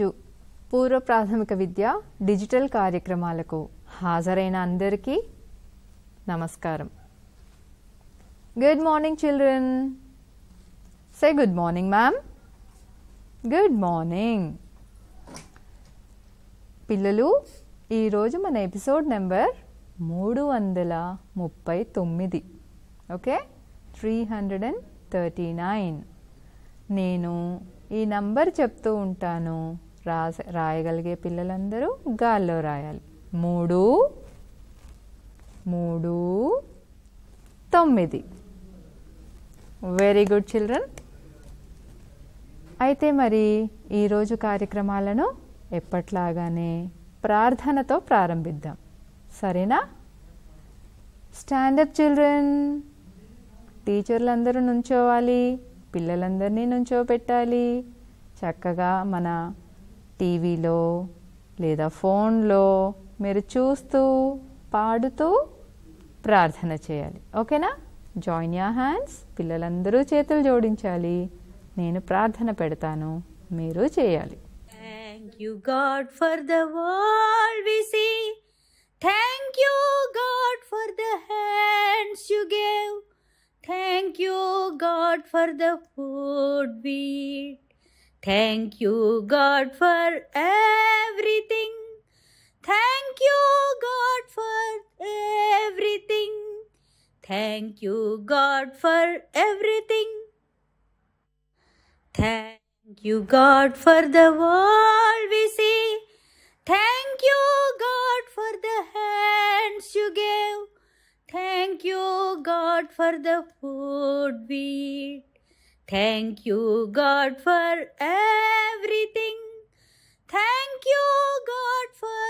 ఈరోజు పూర్వ ప్రాథమిక విద్య డిజిటల్ కార్యక్రమాలకు హాజరైన అందరికీ నమస్కారం. Good morning, children. Say good morning, ma'am. Good morning. పిల్లలు, ఈరోజు మన ఎపిసోడ్ నెంబర్ 339. Okay? 339. నేను ఈ నంబర్ చెప్తూ ఉంటాను. రాయగలిగే పిల్లలందరూ గాల్లో రాయాలి. 339. Very good children. అయితే మరి ఈరోజు కార్యక్రమాలను ఎప్పట్లాగానే ప్రార్థనతో ప్రారంభిద్దాం, సరేనా? Stand up children. టీచర్లందరూ నుంచోవాలి, పిల్లలందరినీ నుంచోబెట్టాలి. చక్కగా మన టీవీలో లేదా ఫోన్లో మీరు చూస్తూ పాడుతూ ప్రార్థన చేయాలి, ఓకేనా? Join your hands. పిల్లలందరూ చేతులు జోడించాలి. నేను ప్రార్థన పెడతాను, మీరు చేయాలి. Thank you God for the world we see, thank you God for the hands you gave, thank you God for the food we eat. Thank you, God, for everything. Thank you, God, for everything. Thank you, God, for everything. Thank you, God, for the world we see. Thank you, God, for the hands you gave. Thank you, God, for the food we eat. Thank you, God, for everything. Thank you, God, for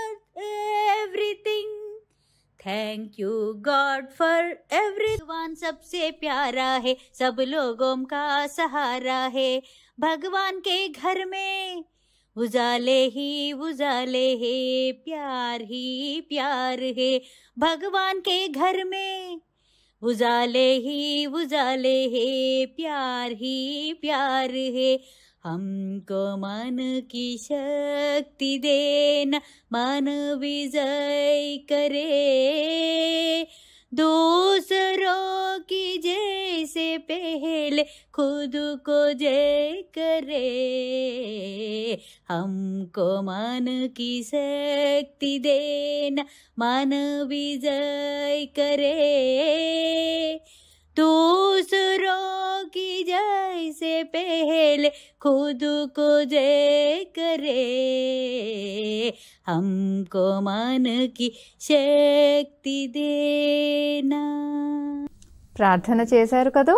everything. Thank you, God, for everyone. सबसे प्यारा है, सब लोगों का सहारा है. भगवान के घर में उजाले है, प्यार ही प्यार है. भगवान के घर में उजाले है, प्यार ही प्यार है. हमको मन की शक्ति देना, मन विजय करे. दूसरों की जय से पहले खुद को जय करे. हमको मन की शक्ति देना, मन विजय करे. दूसरों की जय से पहले खुद को जय करे. हमको मन की शक्ति देना. ప్రార్థన చేశారు కదా,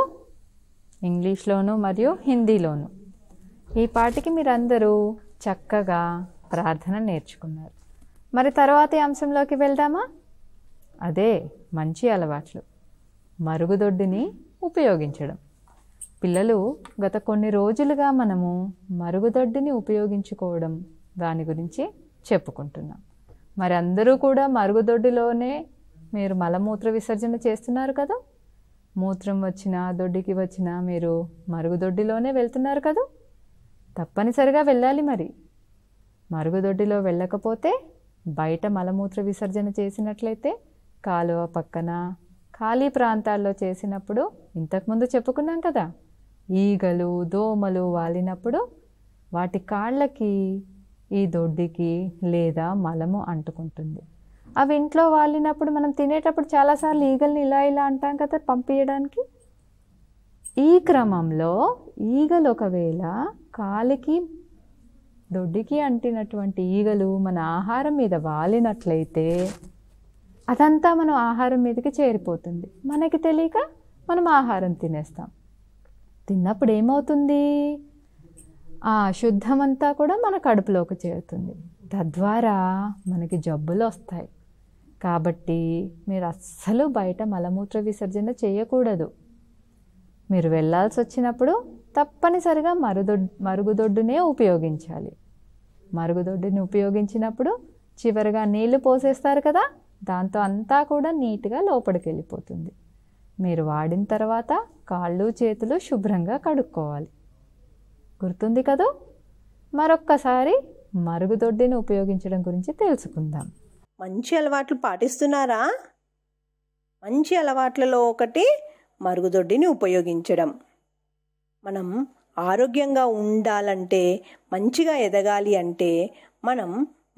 ఇంగ్లీష్లోను మరియు హిందీలోను. ఈ పాటికి మీరందరూ చక్కగా ప్రార్థన నేర్చుకున్నారు. మరి తర్వాతి అంశంలోకి వెళ్దామా? అదే మంచి అలవాట్లు, మరుగుదొడ్డిని ఉపయోగించడం. పిల్లలు, గత కొన్ని రోజులుగా మనము మరుగుదొడ్డిని ఉపయోగించుకోవడం దాని గురించి చెప్పుకుంటున్నాం. మరి అందరూ కూడా మరుగుదొడ్డిలోనే మీరు మలమూత్ర విసర్జన చేస్తున్నారు కదా. మూత్రం వచ్చినా దొడ్డికి వచ్చినా మీరు మరుగుదొడ్డిలోనే వెళ్తున్నారు కదా. తప్పనిసరిగా వెళ్ళాలి. మరి మరుగుదొడ్డిలో వెళ్ళకపోతే బయట మలమూత్ర విసర్జన చేసినట్లయితే కాలువ పక్కన ఖాళీ ప్రాంతాల్లో చేసినప్పుడు, ఇంతకుముందు చెప్పుకున్నాం కదా, ఈగలు దోమలు వాలినప్పుడు వాటి కాళ్ళకి ఈ దొడ్డికి లేదా మలము అంటుకుంటుంది. అవి ఇంట్లో వాలినప్పుడు మనం తినేటప్పుడు చాలాసార్లు ఈగల్ని ఇలా ఇలా అంటాం కదా పంపించడానికి. ఈ క్రమంలో ఈగలు ఒకవేళ కాలికి దొడ్డికి అంటినటువంటి ఈగలు మన ఆహారం మీద వాలినట్లయితే అదంతా మనం ఆహారం మీదకి చేరిపోతుంది. మనకి తెలియక మనం ఆహారం తినేస్తాం. తిన్నప్పుడు ఏమవుతుంది? ఆ అశుద్ధం అంతా కూడా మన కడుపులోకి చేరుతుంది. తద్వారా మనకి జబ్బులు వస్తాయి. కాబట్టి మీరు అస్సలు బయట మలమూత్ర విసర్జన చేయకూడదు. మీరు వెళ్ళాల్సి వచ్చినప్పుడు తప్పనిసరిగా మరుగుదొడ్డునే ఉపయోగించాలి. మరుగుదొడ్డుని ఉపయోగించినప్పుడు చివరిగా నీళ్లు పోసేస్తారు కదా, దాంతో అంతా కూడా నీట్గా లోపలికి వెళ్ళిపోతుంది. మీరు వాడిన తర్వాత కాళ్ళు చేతులు శుభ్రంగా కడుక్కోవాలి, గుర్తుంది కదా. మరొక్కసారి మరుగుదొడ్డిని ఉపయోగించడం గురించి తెలుసుకుందాం. మంచి అలవాట్లు పాటిస్తున్నారా? మంచి అలవాట్లలో ఒకటి మరుగుదొడ్డిని ఉపయోగించడం. మనం ఆరోగ్యంగా ఉండాలంటే, మంచిగా ఎదగాలి అంటే మనం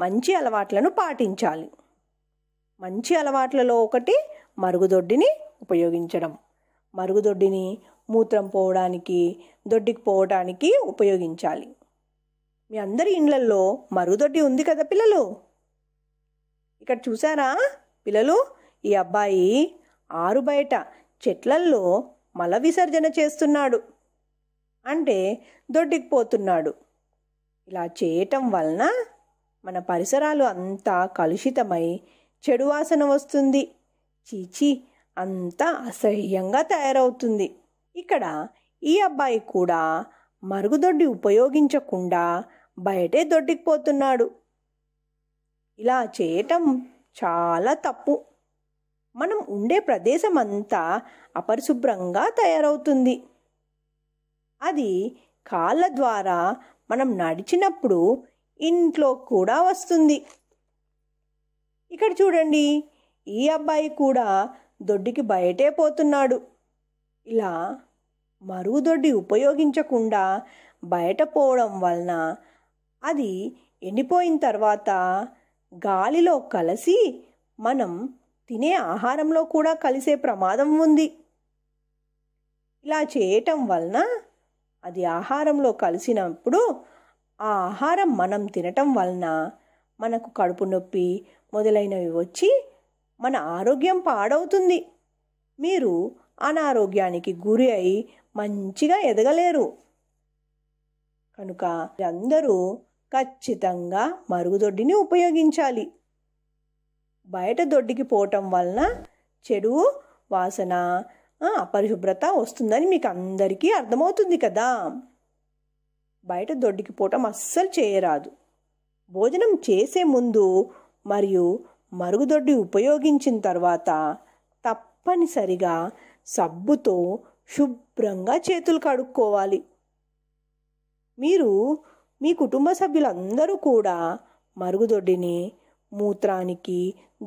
మంచి అలవాట్లను పాటించాలి. మంచి అలవాట్లలో ఒకటి మరుగుదొడ్డిని ఉపయోగించడం. మరుగుదొడ్డిని మూత్రం పోవడానికి, దొడ్డికి పోవడానికి ఉపయోగించాలి. మీ అందరి ఇండ్లల్లో మరుగుదొడ్డి ఉంది కదా పిల్లలు. ఇక్కడ చూసారా పిల్లలు, ఈ అబ్బాయి ఆరు బయట చెట్లల్లో మల విసర్జన చేస్తున్నాడు, అంటే దొడ్డికి పోతున్నాడు. ఇలా చేయటం వలన మన పరిసరాలు అంతా కలుషితమై చెడు వాసన వస్తుంది, చీచి అంతా అసహ్యంగా తయారవుతుంది. ఇక్కడ ఈ అబ్బాయి కూడా మరుగుదొడ్డి ఉపయోగించకుండా బయటే దొడ్డికి పోతున్నాడు. ఇలా చేయటం చాలా తప్పు. మనం ఉండే ప్రదేశం అంతా అపరిశుభ్రంగా తయారవుతుంది. అది కాళ్ళ ద్వారా మనం నడిచినప్పుడు ఇంట్లో కూడా వస్తుంది. ఇక్కడ చూడండి, ఈ అబ్బాయి కూడా దొడ్డికి బయటే పోతున్నాడు. ఇలా మరుగుదొడ్డి ఉపయోగించకుండా బయట పోవడం వలన అది ఎండిపోయిన తర్వాత గాలిలో కలిసి మనం తినే ఆహారంలో కూడా కలిసే ప్రమాదం ఉంది. ఇలా చేయటం వలన అది ఆహారంలో కలిసినప్పుడు ఆ ఆహారం మనం తినటం వలన మనకు కడుపు నొప్పి మొదలైనవి వచ్చి మన ఆరోగ్యం పాడవుతుంది. మీరు అనారోగ్యానికి గురి అయి మంచిగా ఎదగలేరు. కనుక అందరూ ఖచ్చితంగా మరుగుదొడ్డిని ఉపయోగించాలి. బయట దొడ్డికి పోవటం వలన చెడు వాసన, అపరిశుభ్రత వస్తుందని మీకు అందరికీ అర్థమవుతుంది కదా. బయట దొడ్డికి పోవటం అస్సలు చేయరాదు. భోజనం చేసే ముందు మరియు మరుగుదొడ్డి ఉపయోగించిన తర్వాత తప్పనిసరిగా సబ్బుతో శుభ్రంగా చేతులు కడుక్కోవాలి. మీరు మీ కుటుంబ సభ్యులందరూ కూడా మరుగుదొడ్డిని మూత్రానికి,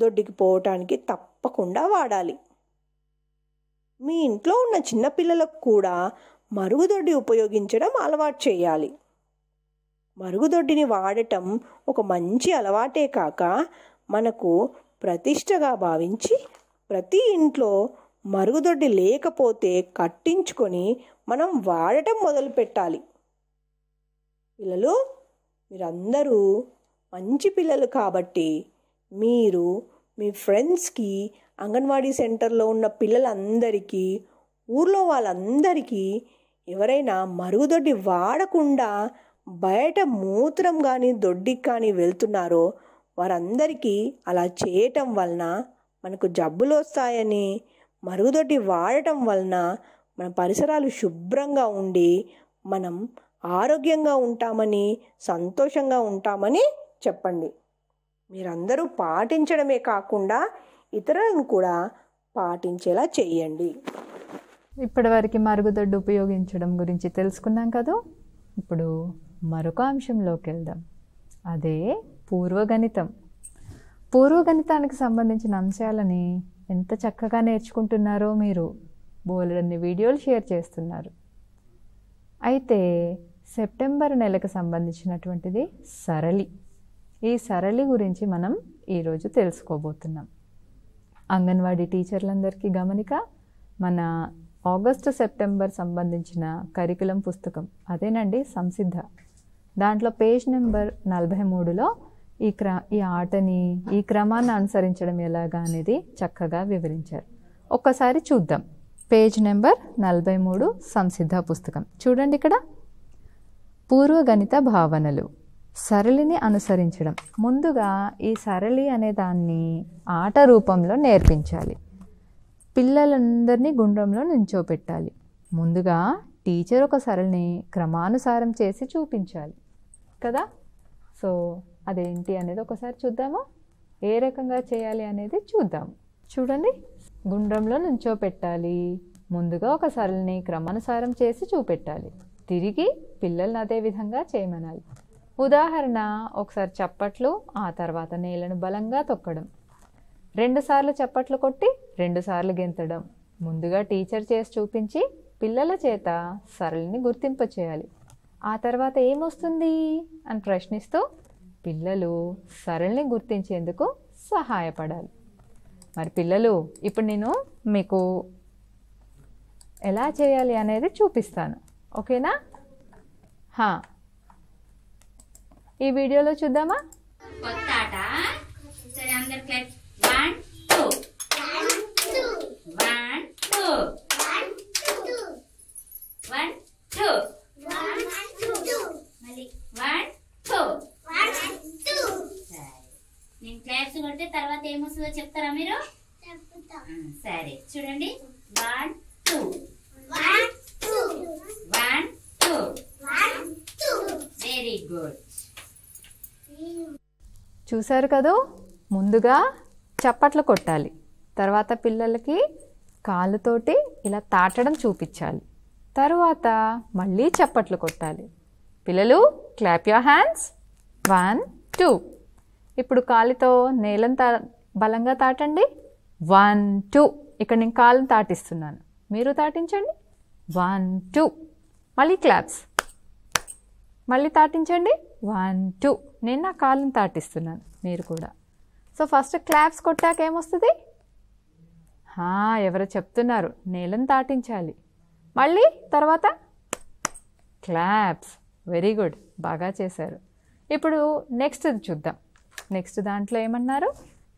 దొడ్డికి పోవటానికి తప్పకుండా వాడాలి. మీ ఇంట్లో ఉన్న చిన్నపిల్లలకు కూడా మరుగుదొడ్డి ఉపయోగించడం అలవాటు చేయాలి. మరుగుదొడ్డిని వాడటం ఒక మంచి అలవాటే కాక మనకు ప్రతిష్టగా భావించి ప్రతి ఇంట్లో మరుగుదొడ్డి లేకపోతే కట్టించుకొని మనం వాడటం మొదలు పెట్టాలి. పిల్లలు, మీరందరూ మంచి పిల్లలు కాబట్టి మీరు మీ ఫ్రెండ్స్కి, అంగన్వాడీ సెంటర్లో ఉన్న పిల్లలందరికీ, ఊర్లో వాళ్ళందరికీ ఎవరైనా మరుగుదొడ్డి వాడకుండా బయట మూత్రం కానీ దొడ్డికి కానీ వెళ్తున్నారో వారందరికీ అలా చేయటం వలన మనకు జబ్బులు వస్తాయని, మరుగుదొడ్డి వాడటం వలన మన పరిసరాలు శుభ్రంగా ఉండి మనం ఆరోగ్యంగా ఉంటామని, సంతోషంగా ఉంటామని చెప్పండి. మీరందరూ పాటించడమే కాకుండా ఇతరులను కూడా పాటించేలా చేయండి. ఇప్పటివరకు మరుగుదొడ్డి ఉపయోగించడం గురించి తెలుసుకున్నాం కదా. ఇప్పుడు మరొక అంశంలోకి వెళ్దాం, అదే పూర్వగణితం. పూర్వగణితానికి సంబంధించిన అంశాలని ఎంత చక్కగా నేర్చుకుంటున్నారో మీరు. బోలెడన్ని వీడియోలు షేర్ చేస్తున్నారు. అయితే సెప్టెంబర్ నెలకు సంబంధించినటువంటిది సరళి. ఈ సరళి గురించి మనం ఈరోజు తెలుసుకోబోతున్నాం. అంగన్వాడీ టీచర్లందరికీ గమనిక, మన ఆగస్టు సెప్టెంబర్ సంబంధించిన కరికులం పుస్తకం అదేనండి సంసిద్ధ, దాంట్లో పేజ్ నెంబర్ 43లో ఈ ఆటని, ఈ క్రమాన్ని అనుసరించడం ఎలాగా అనేది చక్కగా వివరించారు. ఒక్కసారి చూద్దాం. పేజ్ నెంబర్ 43 సంసిద్ధ పుస్తకం. చూడండి, ఇక్కడ పూర్వగణిత భావనలు, సరళిని అనుసరించడం. ముందుగా ఈ సరళి అనే దాన్ని ఆట రూపంలో నేర్పించాలి. పిల్లలందరినీ గుండ్రంలో నించోపెట్టాలి. ముందుగా టీచర్ ఒక సరళిని క్రమానుసారం చేసి చూపించాలి కదా. సో అదేంటి అనేది ఒకసారి చూద్దాము, ఏ రకంగా చేయాలి అనేది చూద్దాము. చూడండి, గుండ్రంలో నించోపెట్టాలి. ముందుగా ఒక సరళిని క్రమానుసారం చేసి చూపెట్టాలి. తిరిగి పిల్లల్ని అదే విధంగా చేయమనాలి. ఉదాహరణ ఒకసారి చప్పట్లు ఆ తర్వాత నేలను బలంగా తొక్కడం. రెండుసార్లు చప్పట్లు కొట్టి రెండుసార్లు గెంతడం. ముందుగా టీచర్ చేసి చూపించి పిల్లల చేత సరళిని గుర్తింపచేయాలి. ఆ తర్వాత ఏమొస్తుంది అని ప్రశ్నిస్తూ పిల్లలు సరళిని గుర్తించేందుకు సహాయపడాలి. మరి పిల్లలు ఇప్పుడు నేను మీకు ఎలా చేయాలి అనేది చూపిస్తాను, ఓకేనా? హా, ఈ వీడియోలో చూద్దామా? నేను క్లాప్స్ కొడితే తర్వాత ఏమొస్తుందో చెప్తారా మీరు? సరే చూడండి. 1 2 1 2 1 2 వెరీ గుడ్. చూసారు కదా, ముందుగా చప్పట్లు కొట్టాలి, తర్వాత పిల్లలకి కాళ్ళతోటి ఇలా తాటడం చూపించాలి, తర్వాత మళ్ళీ చప్పట్లు కొట్టాలి. పిల్లలు క్లాప్ యువర్ హ్యాండ్స్ 1 2. ఇప్పుడు కాళ్ళతో నేలను బలంగా తాటండి 1 2. ఇక్కడ నేను కాళ్ళని తాటిస్తున్నాను, మీరు తాటించండి 1 2. మళ్ళీ క్లాప్స్, మళ్ళీ తాటించండి 1 2. నేను నా కాళ్ళని తాటిస్తున్నాను, మీరు కూడా. సో ఫస్ట్ క్లాప్స్ కొట్టాక ఏమొస్తుంది? ఎవరు చెప్తున్నారు, నేలను తాటించాలి. మళ్ళీ తర్వాత క్లాప్స్. వెరీ గుడ్, బాగా చేశారు. ఇప్పుడు నెక్స్ట్ చూద్దాం. నెక్స్ట్ దాంట్లో ఏమన్నారు?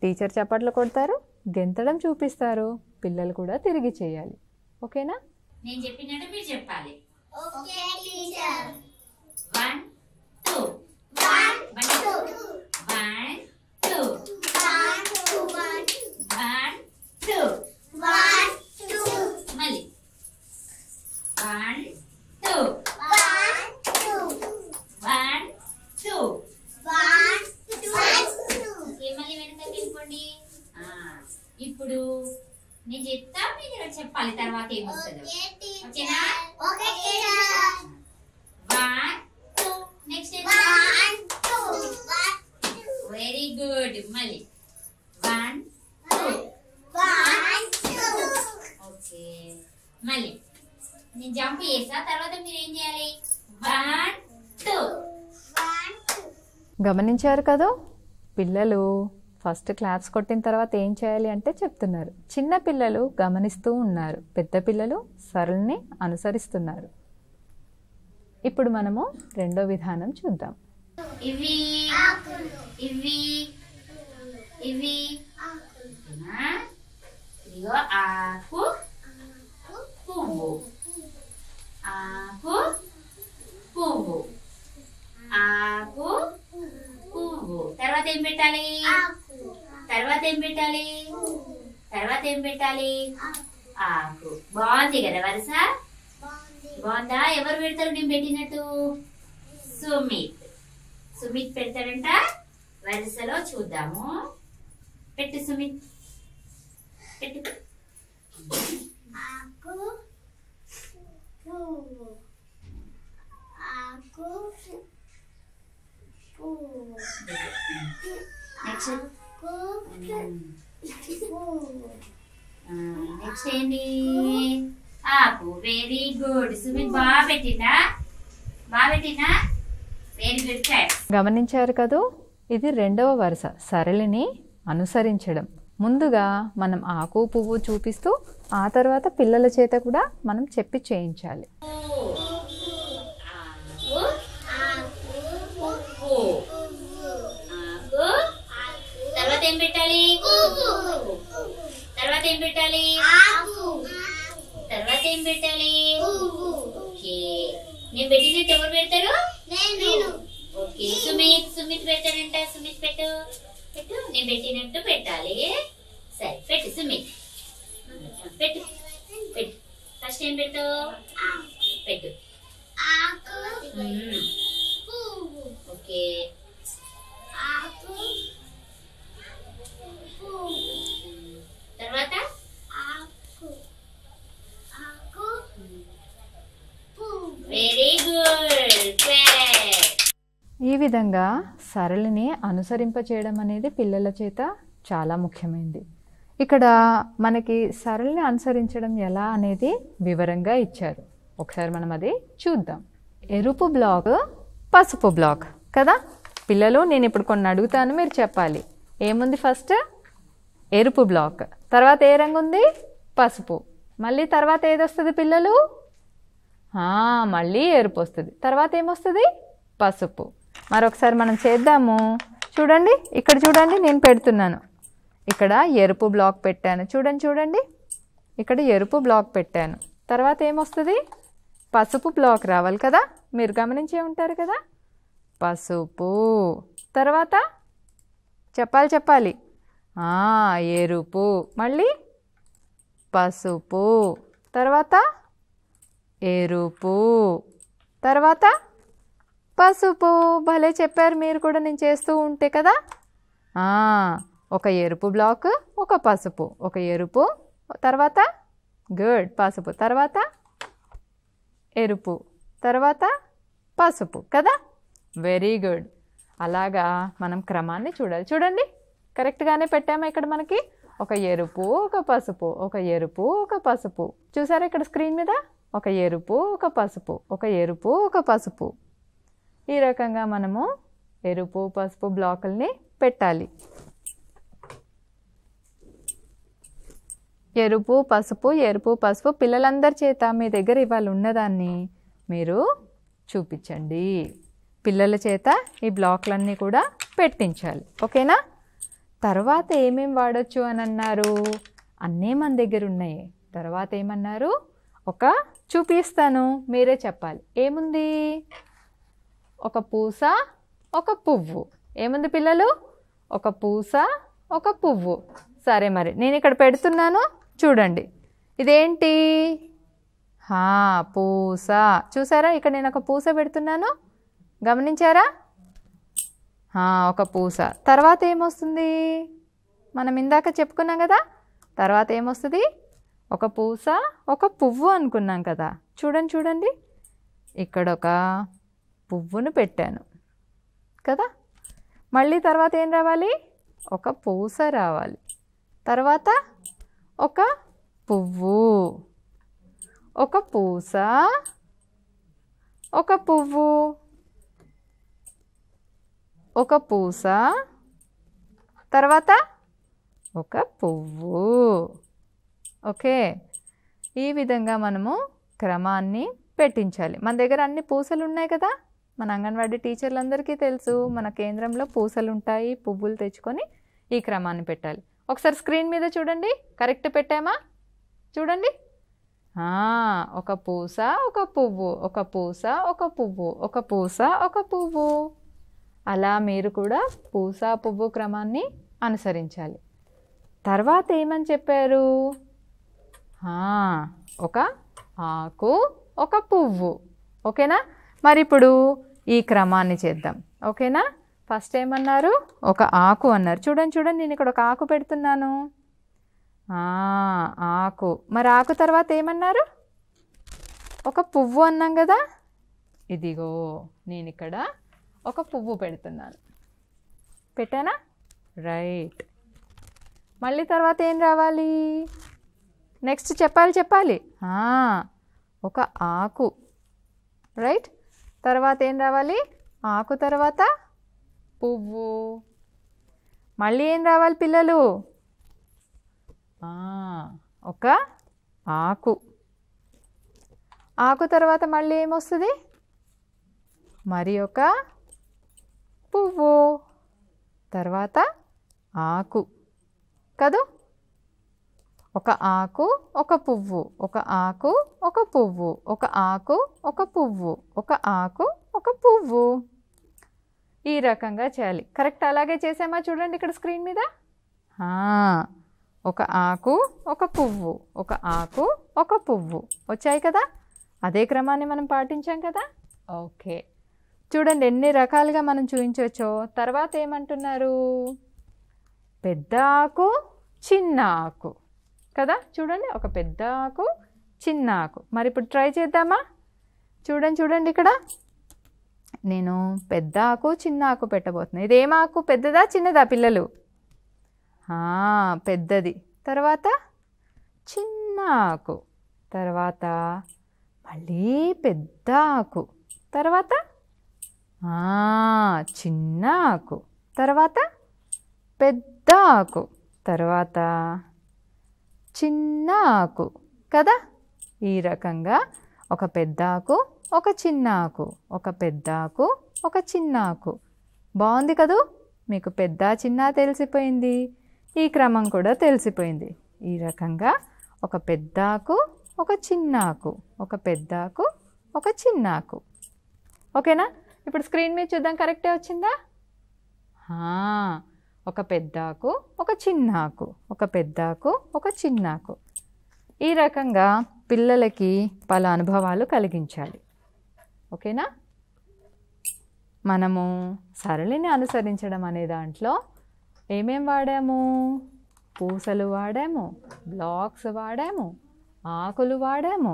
టీచర్ చప్పట్లు కొడతారు, గెంతడం చూపిస్తారు, పిల్లలు కూడా తిరిగి చేయాలి, ఓకేనా? నేను చెప్పినట్టు మీరు చెప్పాలి. Okay teacher. 1 2 1 2 1 2 1 2 1 2 1 2 మళ్ళీ 1 2 1 2 1 2 1 2. ఓకే, మళ్ళీ వెనకకి వెళ్ళిపోండి. ఇప్పుడు నేను చెప్తా, మీరు చెప్పాలి తర్వాత ఏమొస్తుందో, ఓకేనా? Okay teacher. 1 2 next 1 2 1. Very good. మళ్ళీ 1 2 1 2. ఓకే, మళ్ళీ నేను జంప్ చేసా, తర్వాత మీరు ఏం చేయాలి? 1 2 1 2. గమనించారు కదా, పిల్లలు ఫస్ట్ క్లాప్స్ కొట్టిన తర్వాత ఏం చేయాలి అంటే చెప్తున్నారు. చిన్న పిల్లలు గమనిస్తూ ఉన్నారు, పెద్ద పిల్లలు సరళిని అనుసరిస్తున్నారు. ఇప్పుడు మనము రెండో విధానం చూద్దాం. తర్వాత ఏం పెట్టాలి? తర్వాత ఏం పెట్టాలి? ఆకు. బాగుంది కదా వరుస, బాగుందా? ఎవరు పెడతారు నేను పెట్టినట్టు? సుమిత్. సుమిత్ పెడతాడంట వరుసలో, చూద్దాము. పెట్టు సుమిత్, పెట్టు. నెక్స్ట్ ఏంటి? ఆకు. Very good. సుమిత్ బాగా పెట్టినా, బాగా పెట్టినా. Very good. గమనించారు కదా, ఇది రెండవ వరుస, సరళిని అనుసరించడం. ముందుగా మనం ఆకు పువ్వు చూపిస్తూ ఆ తర్వాత పిల్లల చేత కూడా మనం చెప్పి చేయించాలి. తర్వాత ఏం పెట్టాలి? తర్వాత ఏం పెట్టాలి? ఓకే, నేను పెట్టినట్టు ఎవరు పెడతారు? నేను. ఓకే, సుమిత్ పెడతాడంట. సుమిత్ పెట్టు, నేను పెట్టినట్టు పెట్టాలి. సరే పెట్టు సుమిత్, పెట్టు. ఫస్ట్ ఏం పెట్టావు? పెట్టు. ఓకే, తర్వాత వెరీ గుడ్. ఈ విధంగా సరళిని అనుసరింప చేయడం అనేది పిల్లల చేత చాలా ముఖ్యమైనది. ఇక్కడ మనకి సరళిని అనుసరించడం ఎలా అనేది వివరంగా ఇచ్చారు. ఒకసారి మనం అది చూద్దాం. ఎరుపు బ్లాక్, పసుపు బ్లాక్ కదా పిల్లలు. నేను ఇప్పుడు కొన్ని అడుగుతాను, మీరు చెప్పాలి. ఏముంది? ఫస్ట్ ఎరుపు బ్లాక్, తర్వాత ఏ రంగు ఉంది? పసుపు. మళ్ళీ తర్వాత ఏది వస్తుంది పిల్లలు? మళ్ళీ ఎరుపు వస్తుంది. తర్వాత ఏమొస్తుంది? పసుపు. మరొకసారి మనం చేద్దాము. చూడండి, ఇక్కడ చూడండి, నేను పెడుతున్నాను. ఇక్కడ ఎరుపు బ్లాక్ పెట్టాను. చూడండి చూడండి, ఇక్కడ ఎరుపు బ్లాక్ పెట్టాను. తర్వాత ఏమొస్తుంది? పసుపు బ్లాక్ రావాలి కదా. మీరు గమనించే ఉంటారు కదా, పసుపు. తర్వాత చెప్పాలి చెప్పాలి, ఎరుపు, మళ్ళీ పసుపు, తర్వాత ఎరుపు, తర్వాత పసుపు. భలే చెప్పారు మీరు కూడా, నేను చేస్తూ ఉంటే కదా. ఒక ఎరుపు బ్లాక్, ఒక పసుపు, ఒక ఎరుపు, తర్వాత గుడ్ పసుపు, తర్వాత ఎరుపు, తర్వాత పసుపు కదా. Very good. అలాగా మనం క్రమాన్ని చూడాలి. చూడండి, కరెక్ట్గానే పెట్టాము. ఇక్కడ మనకి ఒక ఎరుపు, ఒక పసుపు, ఒక ఎరుపు, ఒక పసుపు. చూసారా ఇక్కడ స్క్రీన్ మీద? ఒక ఎరుపు, ఒక పసుపు, ఒక ఎరుపు, ఒక పసుపు. ఈ రకంగా మనము ఎరుపు పసుపు బ్లాకుల్ని పెట్టాలి. ఎరుపు పసుపు, ఎరుపు పసుపు. పిల్లలందరి చేత మీ దగ్గర ఇవాళ ఉన్నదాన్ని మీరు చూపించండి. పిల్లల చేత ఈ బ్లాకులన్నీ కూడా పెట్టించాలి, ఓకేనా? తర్వాత ఏమేమి వాడచ్చు అని అన్నారు? అన్నీ మన దగ్గర ఉన్నాయి. తర్వాత ఏమన్నారు? ఒక చూపిస్తాను, మీరే చెప్పాలి. ఏముంది? ఒక పూస, ఒక పువ్వు. ఏముంది పిల్లలు? ఒక పూస, ఒక పువ్వు. సరే, మరి నేను ఇక్కడ పెడుతున్నాను, చూడండి. ఇదేంటి? పూస. చూసారా, ఇక్కడ నేను ఒక పూస పెడుతున్నాను, గమనించారా? ఒక పూస. తర్వాత ఏమొస్తుంది? మనం ఇందాక చెప్పుకున్నాం కదా, తర్వాత ఏమొస్తుంది? ఒక పూస, ఒక పువ్వు అనుకున్నాం కదా. చూడండి చూడండి, ఇక్కడ ఒక పువ్వును పెట్టాను కదా. మళ్ళీ తర్వాత ఏం రావాలి? ఒక పూస రావాలి, తర్వాత ఒక పువ్వు, ఒక పూస, ఒక పువ్వు, ఒక పూస, తర్వాత ఒక పువ్వు. ఓకే, ఈ విధంగా మనము క్రమాన్ని పెట్టించాలి. మన దగ్గర అన్ని పూసలు ఉన్నాయి కదా. మన అంగన్వాడీ టీచర్లందరికీ తెలుసు, మన కేంద్రంలో పూసలు ఉంటాయి. పువ్వులు తెచ్చుకొని ఈ క్రమాన్ని పెట్టాలి. ఒకసారి స్క్రీన్ మీద చూడండి, కరెక్ట్ పెట్టామా? చూడండి, ఒక పూస, ఒక పువ్వు, ఒక పూస, ఒక పువ్వు, ఒక పూస, ఒక పువ్వు. అలా మీరు కూడా పూస పువ్వు క్రమాన్ని అనుసరించాలి. తర్వాత ఏమని చెప్పారు? ఒక ఆకు, ఒక పువ్వు, ఓకేనా? మరి ఇప్పుడు ఈ క్రమాన్ని చేద్దాం, ఓకేనా? ఫస్ట్ ఏమన్నారు? ఒక ఆకు అన్నారు. చూడండి చూడండి, నేను ఇక్కడ ఒక ఆకు పెడుతున్నాను. ఆకు. మరి ఆకు తర్వాత ఏమన్నారు? ఒక పువ్వు అన్నాం కదా. ఇదిగో నేను ఇక్కడ ఒక పువ్వు పెడుతున్నాను, పెట్టానా? రైట్. మళ్ళీ తర్వాత ఏం రావాలి? నెక్స్ట్ చెప్పాలి చెప్పాలి. ఒక ఆకు, రైట్. తర్వాత ఏం రావాలి? ఆకు తర్వాత పువ్వు. మళ్ళీ ఏం రావాలి పిల్లలు? ఒక ఆకు, ఆకు తర్వాత మళ్ళీ ఏమొస్తుంది? మరి ఒక పువ్వు, తర్వాత ఆకు కదా. ఒక ఆకు, ఒక పువ్వు, ఒక ఆకు, ఒక పువ్వు, ఒక ఆకు, ఒక పువ్వు, ఒక ఆకు, ఒక పువ్వు. ఈ రకంగా చేయాలి, కరెక్ట్? అలాగే చేసామా? చూడండి ఇక్కడ స్క్రీన్ మీద. ఒక ఆకు, ఒక పువ్వు, ఒక ఆకు, ఒక పువ్వు వచ్చాయి కదా. అదే క్రమాన్ని మనం పాటించాం కదా. ఓకే, చూడండి ఎన్ని రకాలుగా మనం చూపించవచ్చో. తర్వాత ఏమంటున్నారు? పెద్ద ఆకు, చిన్న ఆకు కదా. చూడండి, ఒక పెద్ద ఆకు, చిన్న ఆకు. మరి ఇప్పుడు ట్రై చేద్దామా? చూడండి చూడండి, ఇక్కడ నేను పెద్ద ఆకు చిన్న ఆకు పెట్టబోతున్నా. ఇదేం ఆకు, పెద్దదా చిన్నదా పిల్లలు? పెద్దది, తర్వాత చిన్న ఆకు, తర్వాత మళ్ళీ పెద్ద ఆకు, తర్వాత చిన్న ఆకు, తర్వాత పెద్ద ఆకు, తర్వాత చిన్న ఆకు కదా. ఈ రకంగా ఒక పెద్ద ఆకు, ఒక చిన్న ఆకు, ఒక పెద్ద ఆకు, ఒక చిన్న ఆకు. బాగుంది కదూ? మీకు పెద్ద చిన్న తెలిసిపోయింది, ఈ క్రమం కూడా తెలిసిపోయింది. ఈ రకంగా ఒక పెద్ద ఆకు, ఒక చిన్న ఆకు, ఒక పెద్ద ఆకు, ఒక చిన్న ఆకు. ఓకేనా? ఇప్పుడు స్క్రీన్ మీద చూద్దాం, కరెక్టే వచ్చిందా? ఒక పెద్ద ఆకు, ఒక చిన్న ఆకు, ఒక పెద్ద ఆకు, ఒక చిన్న ఆకు. ఈ రకంగా పిల్లలకి పలు అనుభవాలు కలిగించాలి. ఓకేనా? మనము సరళిని అనుసరించడం అనే దాంట్లో ఏమేం వాడాము? పూసలు వాడాము, బ్లాక్స్ వాడాము, ఆకులు వాడాము,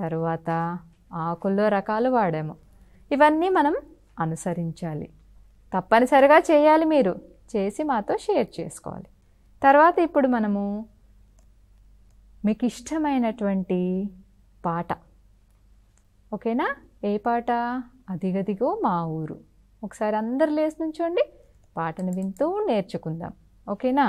తరువాత ఆకుల్లో రకాలు వాడాము. ఇవన్నీ మనం అనుసరించాలి, తప్పనిసరిగా చేయాలి. మీరు చేసి మాతో షేర్ చేసుకోవాలి. తర్వాత ఇప్పుడు మనము మీకు ఇష్టమైనటువంటి పాట, ఓకేనా? ఏ పాట? అదిగదిగో మా ఊరు. ఒకసారి అందరు లేచి నుంచోండి, పాటను వింటూ నేర్చుకుందాం. ఓకేనా?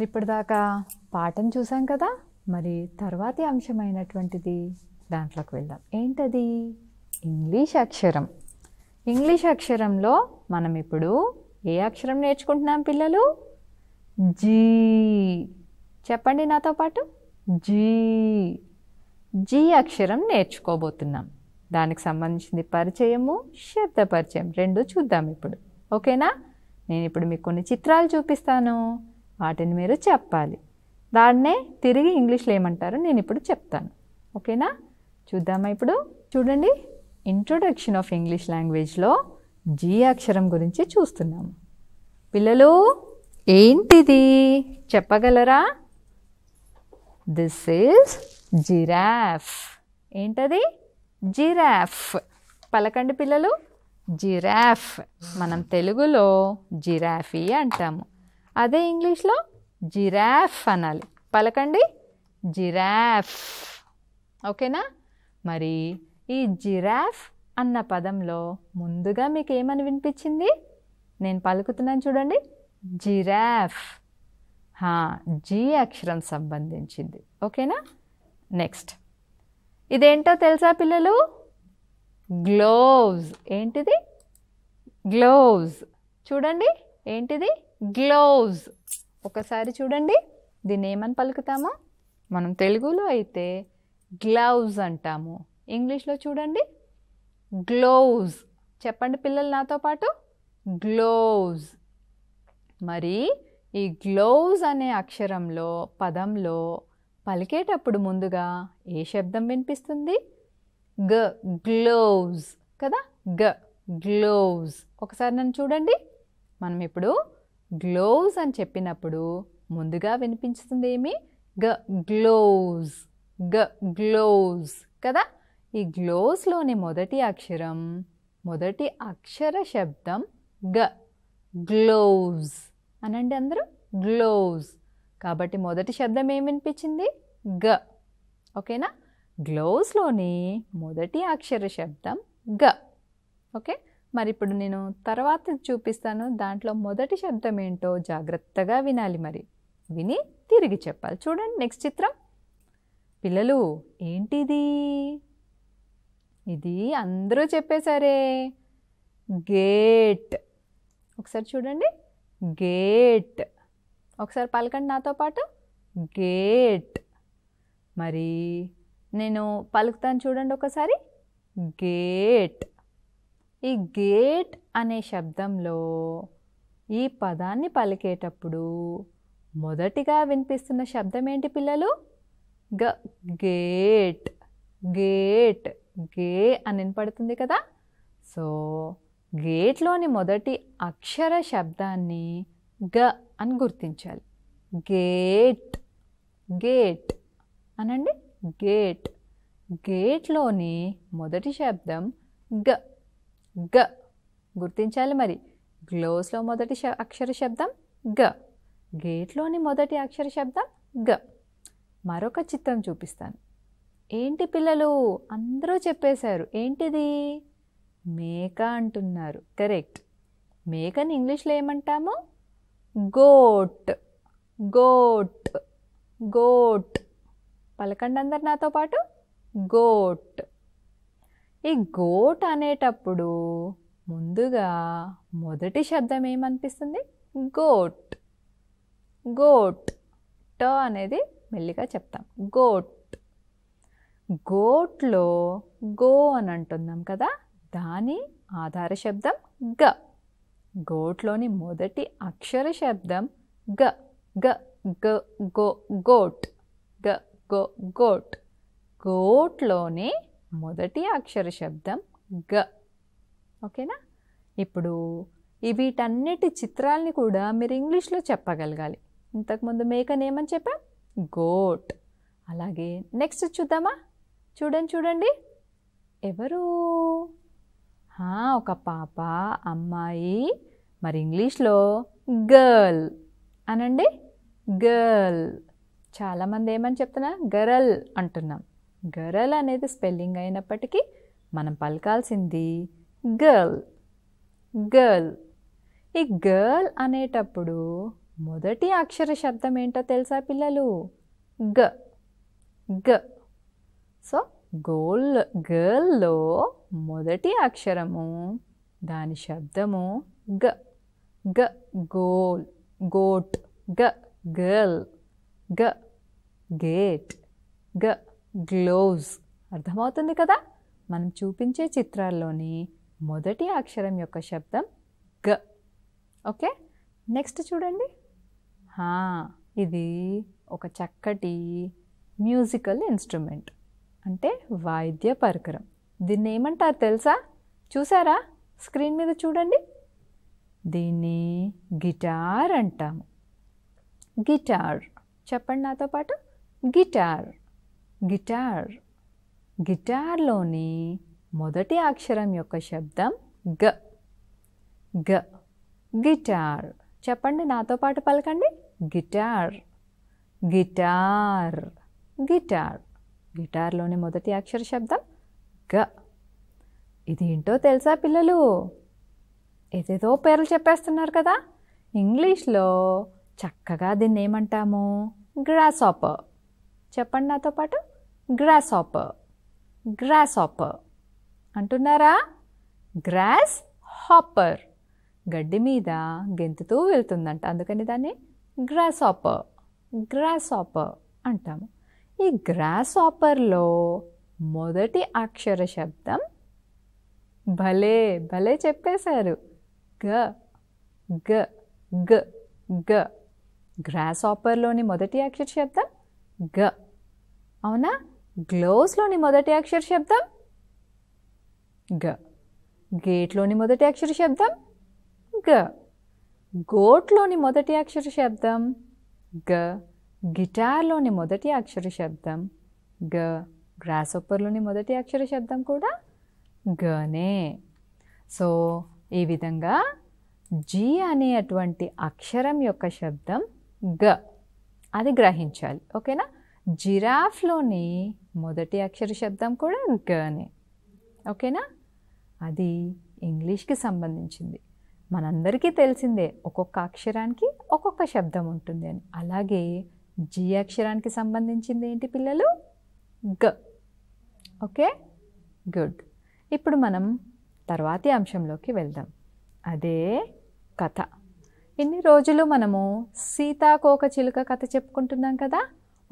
మరి ఇప్పటిదాకా పాఠం చూసాం కదా, మరి తర్వాతి అంశమైనటువంటిది దాంట్లోకి వెళ్దాం. ఏంటది? ఇంగ్లీష్ అక్షరం. ఇంగ్లీష్ అక్షరంలో మనం ఇప్పుడు ఏ అక్షరం నేర్చుకుంటున్నాం పిల్లలు? జీ. చెప్పండి నాతో పాటు, జీ. జీ అక్షరం నేర్చుకోబోతున్నాం. దానికి సంబంధించింది పరిచయము, శబ్ద పరిచయం రెండు చూద్దాం ఇప్పుడు. ఓకేనా? నేను ఇప్పుడు మీకు కొన్ని చిత్రాలు చూపిస్తాను, వాటిని మీరు చెప్పాలి. దాన్నే తిరిగి ఇంగ్లీష్లో ఏమంటారు నేను ఇప్పుడు చెప్తాను. ఓకేనా? చూద్దామా ఇప్పుడు? చూడండి, ఇంట్రొడక్షన్ ఆఫ్ ఇంగ్లీష్ లాంగ్వేజ్లో జీ అక్షరం గురించి చూస్తున్నాము. పిల్లలు ఏంటిది చెప్పగలరా? This is giraffe. ఏంటది? జిరాఫ్. పలకండి పిల్లలు, జిరాఫ్. మనం తెలుగులో జిరాఫీ అంటాము, అదే ఇంగ్లీష్లో జిరాఫ్ అనాలి. పలకండి, జిరాఫ్. ఓకేనా? మరి ఈ జిరాఫ్ అన్న పదంలో ముందుగా మీకు ఏమని వినిపించింది? నేను పలుకుతున్నాను చూడండి, జిరాఫ్. జీ అక్షరం సంబంధించింది. ఓకేనా? నెక్స్ట్ ఇదేంటో తెలుసా పిల్లలు? గ్లోవ్స్. ఏంటిది? గ్లోవ్స్. చూడండి, ఏంటిది? గ్లోవ్స్. ఒకసారి చూడండి, దీన్ని ఏమని పలుకుతామో? మనం తెలుగులో అయితే గ్లౌజ్ అంటాము, ఇంగ్లీష్లో చూడండి గ్లోవ్స్. చెప్పండి పిల్లలు నాతో పాటు, గ్లోవ్స్. మరి ఈ గ్లోవ్స్ అనే అక్షరంలో పదంలో పలికేటప్పుడు ముందుగా ఏ శబ్దం వినిపిస్తుంది? గ్లోవ్స్ కదా గ గ్లోవ్స్. ఒకసారి నన్ను చూడండి, మనం ఇప్పుడు గ్లోవ్స్ అని చెప్పినప్పుడు ముందుగా వినిపించుతుంది ఏమి? గ గ్లోవ్స్, గ గ్లోవ్స్ కదా. ఈ గ్లోవ్స్లోని మొదటి అక్షరం, మొదటి అక్షర శబ్దం గ. గ్లోవ్స్ అనండి అందరూ, గ్లోవ్స్. కాబట్టి మొదటి శబ్దం ఏమి వినిపించింది? గ. ఓకేనా? గ్లోవ్స్లోని మొదటి అక్షర శబ్దం గ. ఓకే, మరి ఇప్పుడు నేను తర్వాత చూపిస్తాను, దాంట్లో మొదటి శబ్దం ఏంటో జాగ్రత్తగా వినాలి, మరి విని తిరిగి చెప్పాలి. చూడండి నెక్స్ట్ చిత్రం పిల్లలు, ఏంటిది? ఇది అందరూ చెప్పేశారే, గేట్. ఒకసారి చూడండి, గేట్. ఒకసారి పలకండి నాతో పాటు, గేట్. మరి నేను పలుకుతాను చూడండి ఒకసారి, గేట్. ఈ గేట్ అనే శబ్దంలో ఈ పదాన్ని పలికేటప్పుడు మొదటిగా వినిపిస్తున్న శబ్దం ఏంటి పిల్లలు? గ. గేట్, గేట్, గే అని వినపడుతుంది కదా. సో గేట్లోని మొదటి అక్షర శబ్దాన్ని గ అని గుర్తించాలి. గేట్, గేట్ అనండి, గేట్. గేట్లోని మొదటి శబ్దం గ, గ గుర్తించాలి. మరి గ్లోవ్స్లో మొదటి అక్షర శబ్దం గ, గేట్లోని మొదటి అక్షర శబ్దం గ. మరొక చిత్రం చూపిస్తాను, ఏంటి పిల్లలు అందరూ చెప్పేశారు, ఏంటిది? మేక అంటున్నారు, కరెక్ట్. మేకని ఇంగ్లీష్లో ఏమంటాము? Goat, goat, goat. పలకండి అందరు నాతో పాటు, గోట్. ఈ గోట్ అనేటప్పుడు ముందుగా మొదటి శబ్దం ఏమనిపిస్తుంది? Goat, goat. ట అనేది మెల్లిగా చెప్తాం, గోట్. గోట్లో గో అని అంటున్నాం కదా, దాని ఆధార శబ్దం గ. గోట్లోని మొదటి అక్షర శబ్దం గ, గ, గ, గో, గోట్, గ, గో, గోట్. గోట్లోని మొదటి అక్షర శబ్దం గ. ఓకేనా? ఇప్పుడు వీటన్నిటి చిత్రాలని కూడా మీరు ఇంగ్లీష్లో చెప్పగలగాలి. ఇంతకుముందు మేకని ఏమని చెప్పాం? గోట్. అలాగే నెక్స్ట్ చూద్దామా? చూడండి చూడండి, ఎవరు? ఒక పాప, అమ్మాయి. మరి ఇంగ్లీష్లో గర్ల్ అనండి, గర్ల్. చాలామంది ఏమని చెప్తున్నా? గరల్ అంటున్నాం. గరల్ అనేది స్పెల్లింగ్ అయినప్పటికీ మనం పలకాల్సింది గర్ల్, గర్ల్. ఈ గర్ల్ అనేటప్పుడు మొదటి అక్షర శబ్దం ఏంటో తెలుసా పిల్లలు? గ, గ. సో గర్ల్లో మొదటి అక్షరము, దాని శబ్దము గ, గ, గోల్, గోట్, గ, గర్ల్, గ, గేట్, గ, గ్లోవ్స్. అర్థమవుతుంది కదా? మనం చూపించే చిత్రాల్లోని మొదటి అక్షరం యొక్క శబ్దం గ. ఓకే, నెక్స్ట్ చూడండి. ఇది ఒక చక్కటి మ్యూజికల్ ఇన్స్ట్రుమెంట్, అంటే వాయిద్య పరికరం. దీన్ని ఏమంటారు తెలుసా? చూసారా స్క్రీన్ మీద చూడండి, దీన్ని గిటార్ అంటాము. గిటార్ చెప్పండి నాతో పాటు, గిటార్, గిటార్. గిటార్లోని మొదటి అక్షరం యొక్క శబ్దం గ, గ, గిటార్. చెప్పండి నాతో పాటు, పలకండి, గిటార్, గిటార్, గిటార్. గిటార్లోని మొదటి అక్షర శబ్దం గ. ఇది ఏంటో తెలుసా పిల్లలు? ఏదేదో పేర్లు చెప్పేస్తున్నారు కదా. ఇంగ్లీష్లో చక్కగా దీన్ని ఏమంటాము? గ్రాస్హాపర్. చెప్పండి నాతో పాటు, గ్రాస్హాపర్, గ్రాస్హాపర్ అంటున్నారా? గ్రాస్ హాపర్, గడ్డి మీద గెంతుతూ వెళ్తుందంట, అందుకని దాన్ని గ్రాస్హాపర్, గ్రాస్హాపర్ అంటాము. ఈ గ్రాస్హాపర్లో మొదటి అక్షర శబ్దం భలే భలే చెప్పేశారు, గ, గ, గ, గ. గ్రాస్హాపర్లోని మొదటి అక్షర శబ్దం గ, అవునా? గ్లోవ్స్లోని మొదటి అక్షర శబ్దం గ, గేట్లోని మొదటి అక్షర శబ్దం గ. గోట్లోని మొదటి అక్షర శబ్దం గ. గిటార్లోని మొదటి అక్షర శబ్దం గ. గ్రాస్హోపర్లోని మొదటి అక్షర శబ్దం కూడా గనే. సో ఈ విధంగా జి అనేటువంటి అక్షరం యొక్క శబ్దం గ, అది గ్రహించాలి. ఓకేనా? జిరాఫ్లోని మొదటి అక్షర శబ్దం కూడా గనే. ఓకేనా? అది ఇంగ్లీష్కి సంబంధించింది. మనందరికీ తెలిసిందే ఒక్కొక్క అక్షరానికి ఒక్కొక్క శబ్దం ఉంటుంది అని. అలాగే జి అక్షరానికి సంబంధించింది ఏంటి పిల్లలు? గ. Okay, good. ఇప్పుడు మనం తర్వాతి అంశంలోకి వెళ్దాం, అదే కథ. ఇన్ని రోజులు మనము సీతాకోక చిలుక కథ చెప్పుకుంటున్నాం కదా.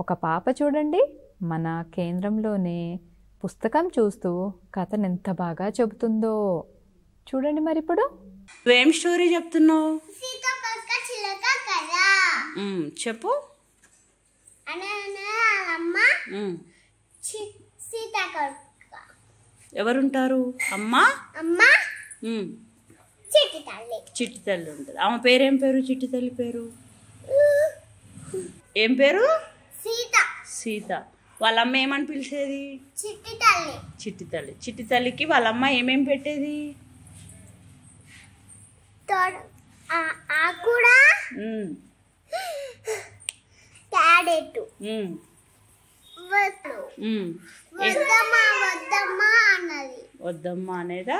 ఒక పాప చూడండి మన కేంద్రంలోనే పుస్తకం చూస్తూ కథను ఎంత బాగా చెబుతుందో చూడండి. మరి ఇప్పుడు ఏం స్టోరీ చెప్తున్నావు? సీతాకోక చిలుక కథ చెప్పు. ఎవరుంటారు? అమ్మా, చిట్టి తల్లి ఉంటుంది. ఆమె పేరేం పేరు? చిట్టి తల్లి పేరు ఏం పేరు? సీత. సీత. వాళ్ళమ్మ ఏమని పిలిచేది? చిట్టి తల్లి. చిట్టి తల్లి. చిట్టి తల్లికి వాళ్ళమ్మ ఏమేమి పెట్టేది? వద్దమ్మా అనేదా?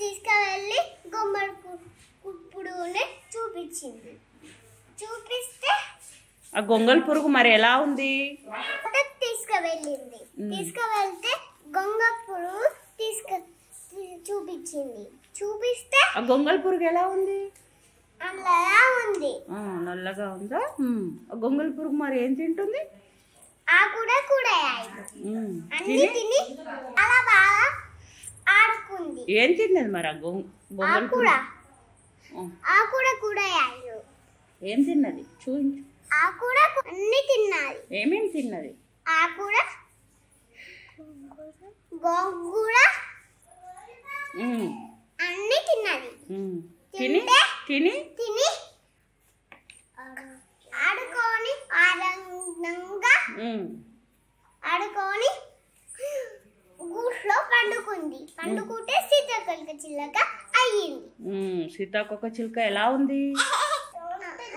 తీసుకెళ్ళి గుమ్మడి పురుగుని చూపించింది. చూపిస్తే ఆ గొంగల్ పురుగు మరి ఎలా ఉంది? తీసుకువెళ్ళింది. తీసుకువెళ్తే గొంగ పురుగు చూపించింది. చూపిస్తే ఆ గొంగల్ పురుగు ఎలా ఉంది? నల్లగా ఉంది. నల్లగా ఉందా? ఆ గొంగల్ పురుగు మరి ఏం తింటుంది? ఆ కూడా కూడా అన్ని తిని అలా బాగా ఆడుకుంది. ఏం తిన్నది మరి? ఏం తిన్నది? ఏమేమి తిన్నది? ఆడుకొని పండుకుంది. పండుకుంటే సీతాకోక చిలుక అయ్యింది. సీతాకోక చిలుక ఎలా ఉంది?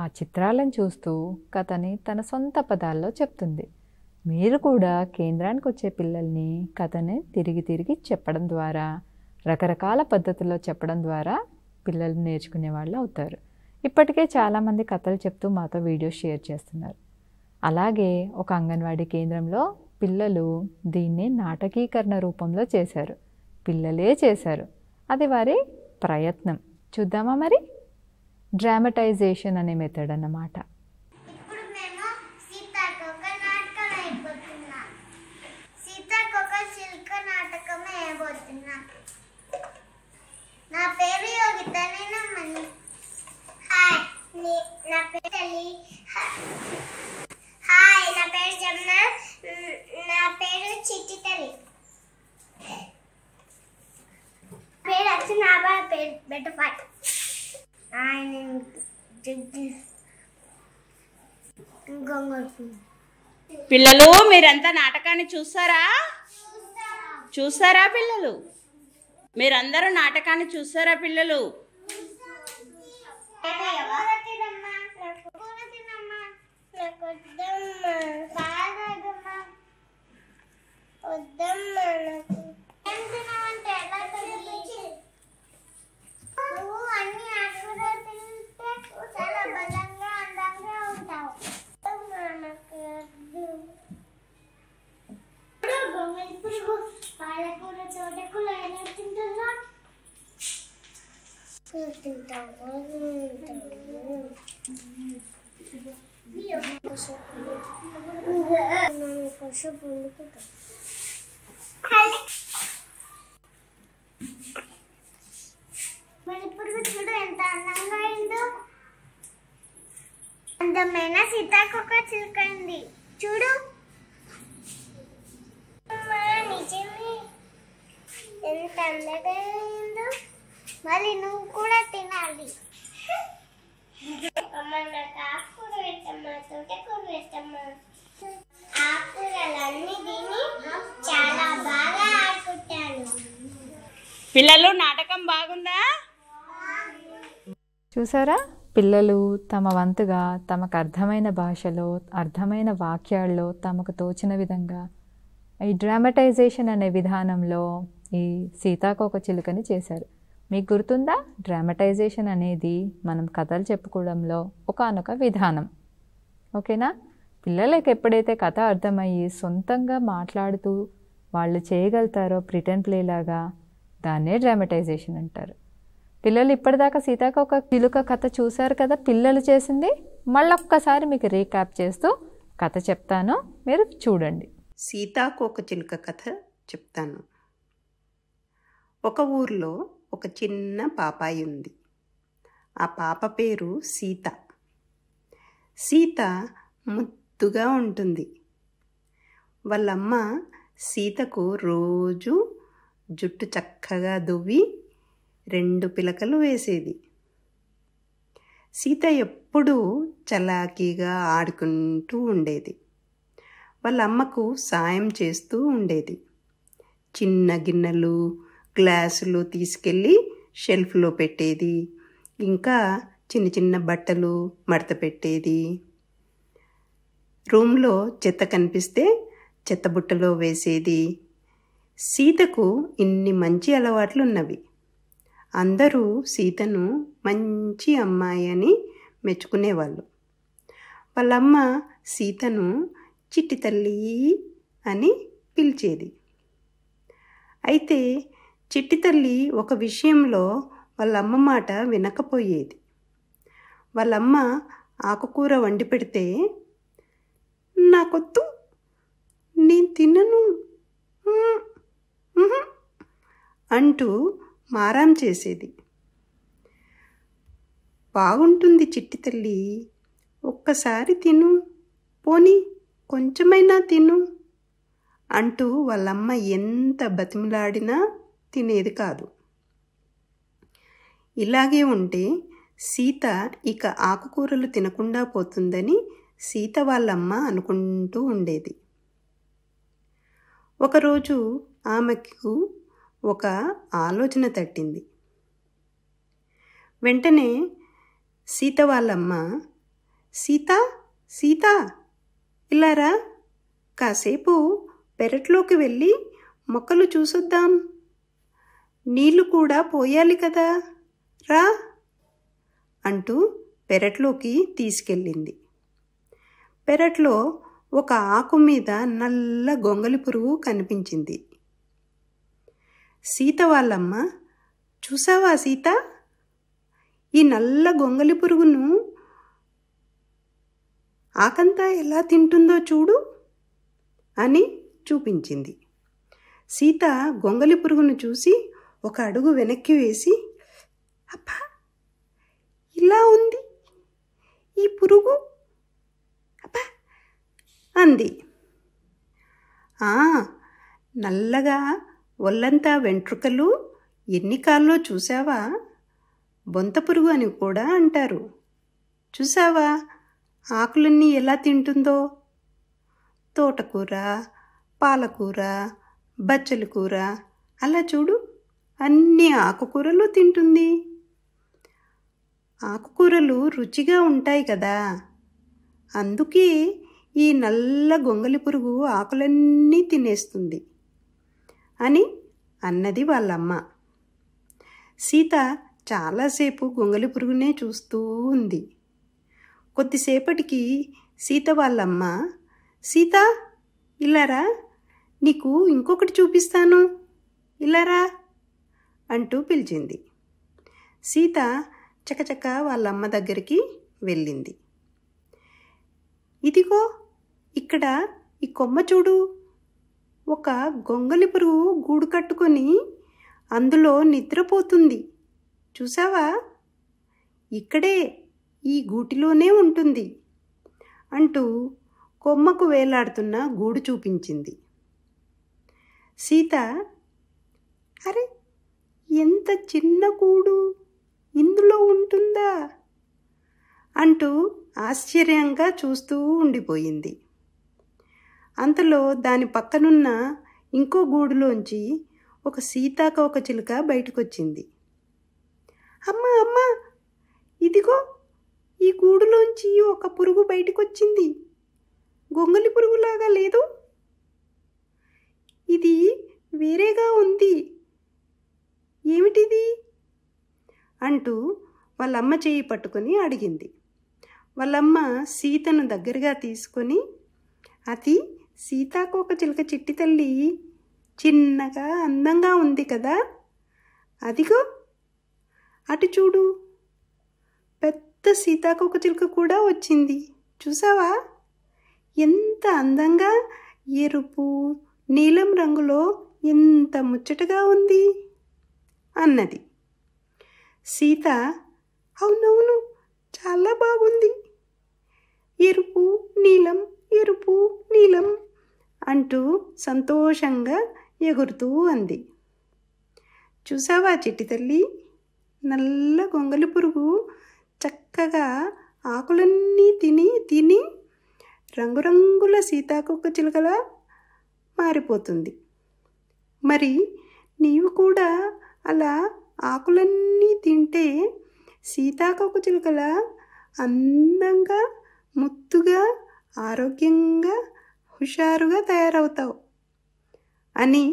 ఆ చిత్రాలను చూస్తూ కథని తన సొంత పదాల్లో చెప్తుంది. మీరు కూడా కేంద్రానికి వచ్చే పిల్లల్ని కథని తిరిగి తిరిగి చెప్పడం ద్వారా, రకరకాల పద్ధతుల్లో చెప్పడం ద్వారా పిల్లలు నేర్చుకునే వాళ్ళు అవుతారు. ఇప్పటికే చాలామంది కథలు చెప్తూ మాతో వీడియోస్ షేర్ చేస్తున్నారు. అలాగే ఒక అంగన్వాడీ కేంద్రంలో పిల్లలు దీన్ని నాటకీకరణ రూపంలో చేశారు. పిల్లలే చేశారు, అది వారి ప్రయత్నం. చూద్దామా మరి? డ్రామటైజేషన్ అనే మెథడ్ అన్నమాట. నా పేరు చిట్టి తల్లి. పేరు వచ్చి నా బాబు పేరు బెటపాట్. ఆయన పిల్లలు మీరంతా నాటకాన్ని చూసారా? చూసారా పిల్లలు? మీరందరూ నాటకాన్ని చూసారా పిల్లలు? అందమైన సీతాకోక చిలుక ఉంది చూడు మళ్ళీ నువ్వు కూడా తినాలి ఆకులన్నీ తిని చాలా బాగా ఆడుకుంటాను పిల్లలు నాటకం బాగుందా చూసారా పిల్లలు తమ వంతుగా తమకు అర్థమైన భాషలో అర్థమైన వాక్యాల్లో తమకు తోచిన విధంగా ఈ డ్రామటైజేషన్ అనే విధానంలో ఈ సీతాకోక చిలుకని చేశారు మీకు గుర్తుందా డ్రామటైజేషన్ అనేది మనం కథలు చెప్పుకోవడంలో ఒకానొక విధానం ఓకేనా పిల్లలకు ఎప్పుడైతే కథ అర్థమయ్యి సొంతంగా మాట్లాడుతూ వాళ్ళు చేయగలుగుతారో ప్రిటెండ్ ప్లే లాగా దాన్నే డ్రామటైజేషన్ అంటారు పిల్లలు ఇప్పటిదాకా సీతాకోక చిలుక కథ చూశారు కదా పిల్లలు చేసింది మళ్ళొక్కసారి మీకు రీక్యాప్ చేస్తూ కథ చెప్తాను మీరు చూడండి సీతాకోక చిలుక కథ చెప్తాను ఒక ఊర్లో ఒక చిన్న పాపాయి ఉంది ఆ పాప పేరు సీత సీత ముద్దుగా ఉంటుంది వాళ్ళమ్మ సీతకు రోజు జుట్టు చక్కగా దువ్వి 2 పిలకలు వేసేది సీత ఎప్పుడూ చలాకీగా ఆడుకుంటూ ఉండేది వాళ్ళమ్మకు సాయం చేస్తూ ఉండేది చిన్న గిన్నెలు గ్లాసులు తీసుకెళ్ళి షెల్ఫ్లో పెట్టేది ఇంకా చిన్న చిన్న బట్టలు మడత పెట్టేది రూమ్లో చెత్త కనిపిస్తే చెత్త బుట్టలో వేసేది సీతకు ఇన్ని మంచి అలవాట్లు ఉన్నవి అందరూ సీతను మంచి అమ్మాయి అని మెచ్చుకునేవాళ్ళు వాళ్ళమ్మ సీతను చిట్టి తల్లి అని పిలిచేది అయితే చిట్టి తల్లి ఒక విషయంలో వాళ్ళమ్మ మాట వినకపోయేది వాళ్ళమ్మ ఆకుకూర వండి పెడితే నాకొద్దు నేను తినను అంటూ మారాం చేసేది బాగుంటుంది చిట్టి తల్లి ఒక్కసారి తిను పోనీ కొంచెమైనా తిను అంటూ వాళ్ళమ్మ ఎంత బతిమలాడినా తినేది కాదు ఇలాగే ఉంటే సీత ఇక ఆకుకూరలు తినకుండా పోతుందని సీత వాళ్ళమ్మ అనుకుంటూ ఉండేది ఒకరోజు ఆమెకు ఒక ఆలోచన తట్టింది వెంటనే సీత వాళ్ళమ్మ సీత సీత ఇలారా కాసేపు పెరట్లోకి వెళ్ళి మొక్కలు చూసొద్దాం నీళ్ళు కూడా పోయాలి కదా రా అంటూ పెరట్లోకి తీసుకెళ్ళింది పెరట్లో ఒక ఆకు మీద నల్ల గొంగలి పురుగు కనిపించింది సీత వాళ్ళమ్మ చూసావా సీత ఈ నల్ల గొంగలి పురుగును ఆకంతా ఎలా తింటుందో చూడు అని చూపించింది సీత గొంగలి పురుగును చూసి ఒక అడుగు వెనక్కి వేసి అబ్బా ఇలా ఉంది ఈ పురుగు అబ్బా అంది నల్లగా ఒళ్ళంతా వెంట్రుకలు ఎన్ని కాళ్ళో చూసావా బొంత పురుగు అని కూడా అంటారు చూసావా ఆకులన్నీ ఎలా తింటుందో తోటకూర పాలకూర బచ్చల కూర అలా చూడు అన్ని ఆకుకూరలు తింటుంది ఆకుకూరలు రుచిగా ఉంటాయి కదా అందుకే ఈ నల్ల గొంగలి పురుగు ఆకులన్నీ తినేస్తుంది అని అన్నది వాళ్ళమ్మ సీత చాలాసేపు గొంగలి పురుగునే చూస్తూ ఉంది కొద్దిసేపటికి సీత వాళ్ళమ్మ సీత ఇలారా నీకు ఇంకొకటి చూపిస్తాను ఇలారా అంటూ పిలిచింది సీత చకచక వాళ్ళమ్మ దగ్గరికి వెళ్ళింది. ఇదిగో ఇక్కడ ఈ కొమ్మ చూడు, ఒక గొంగలి పురుగు గూడు కట్టుకొని అందులో నిద్రపోతుంది. చూసావా? ఇక్కడే ఈ గూటిలోనే ఉంటుంది అంటూ కొమ్మకు వేలాడుతున్న గూడు చూపించింది. సీత, అరే ఎంత చిన్న గూడు ఇందులో ఉంటుందా అంటూ ఆశ్చర్యంగా చూస్తూ ఉండిపోయింది. అంతలో దాని పక్కనున్న ఇంకో గూడులోంచి ఒక సీతాకోక చిలుక బయటకొచ్చింది. అమ్మా అమ్మా, ఇదిగో ఈ గూడులోంచి ఒక పురుగు బయటకొచ్చింది, గొంగలి పురుగులాగా లేదు, ఇది వేరేగా ఉంది, ఏమిటిది అంటూ వాళ్ళమ్మ చేయి పట్టుకొని అడిగింది. వాళ్ళమ్మ సీతను దగ్గరగా తీసుకొని, అది సీతాకోక చిలుక చిట్టి తల్లి, చిన్నగా అందంగా ఉంది కదా, అదిగో అటు చూడు, పెద్ద సీతాకోక చిలుక కూడా వచ్చింది, చూసావా? ఎంత అందంగా ఎరుపు నీలం రంగులో ఎంత ముచ్చటగా ఉంది అన్నది. సీత, అవునవును చాలా బాగుంది, ఎరుపు నీలం ఎరుపు నీలం అంటూ సంతోషంగా ఎగురుతూ అంది. చూసావా చిట్టి తల్లి, నల్ల గొంగలి పురుగు చక్కగా ఆకులన్నీ తిని తిని రంగురంగుల సీతాకోక చిలుకలా మారిపోతుంది. మరి నీవు కూడా అలా ఆకులన్నీ తింటే సీతాకోక చిలుకలా అందంగా ముత్తుగా ఆరోగ్యంగా హుషారుగా తయారవుతావు అని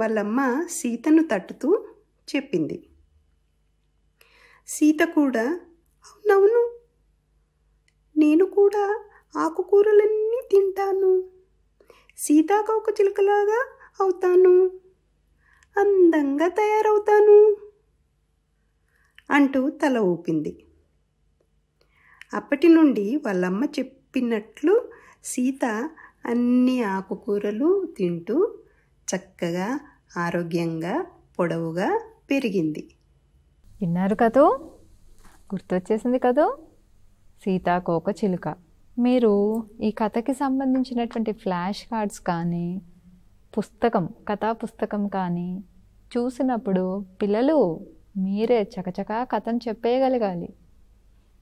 వాళ్ళమ్మ సీతను తట్టుతూ చెప్పింది. సీత కూడా, అవునవును నేను కూడా ఆకుకూరలన్నీ తింటాను, సీతాకోక చిలుకలాగా అవుతాను, అందంగా తయారవుతాను అంటూ తల ఊపింది. అప్పటి నుండి వాళ్ళమ్మ చెప్పినట్లు సీత అన్ని ఆకుకూరలు తింటూ చక్కగా ఆరోగ్యంగా పొడవుగా పెరిగింది. విన్నారు కదూ, గుర్తొచ్చేసింది కదూ సీతాకోక చిలుక. మీరు ఈ కథకి సంబంధించినటువంటి ఫ్లాష్ కార్డ్స్ కానీ పుస్తకం కథా పుస్తకం కానీ చూసినప్పుడు పిల్లలు మీరే చకచకా కథను చెప్పేయగలగాలి.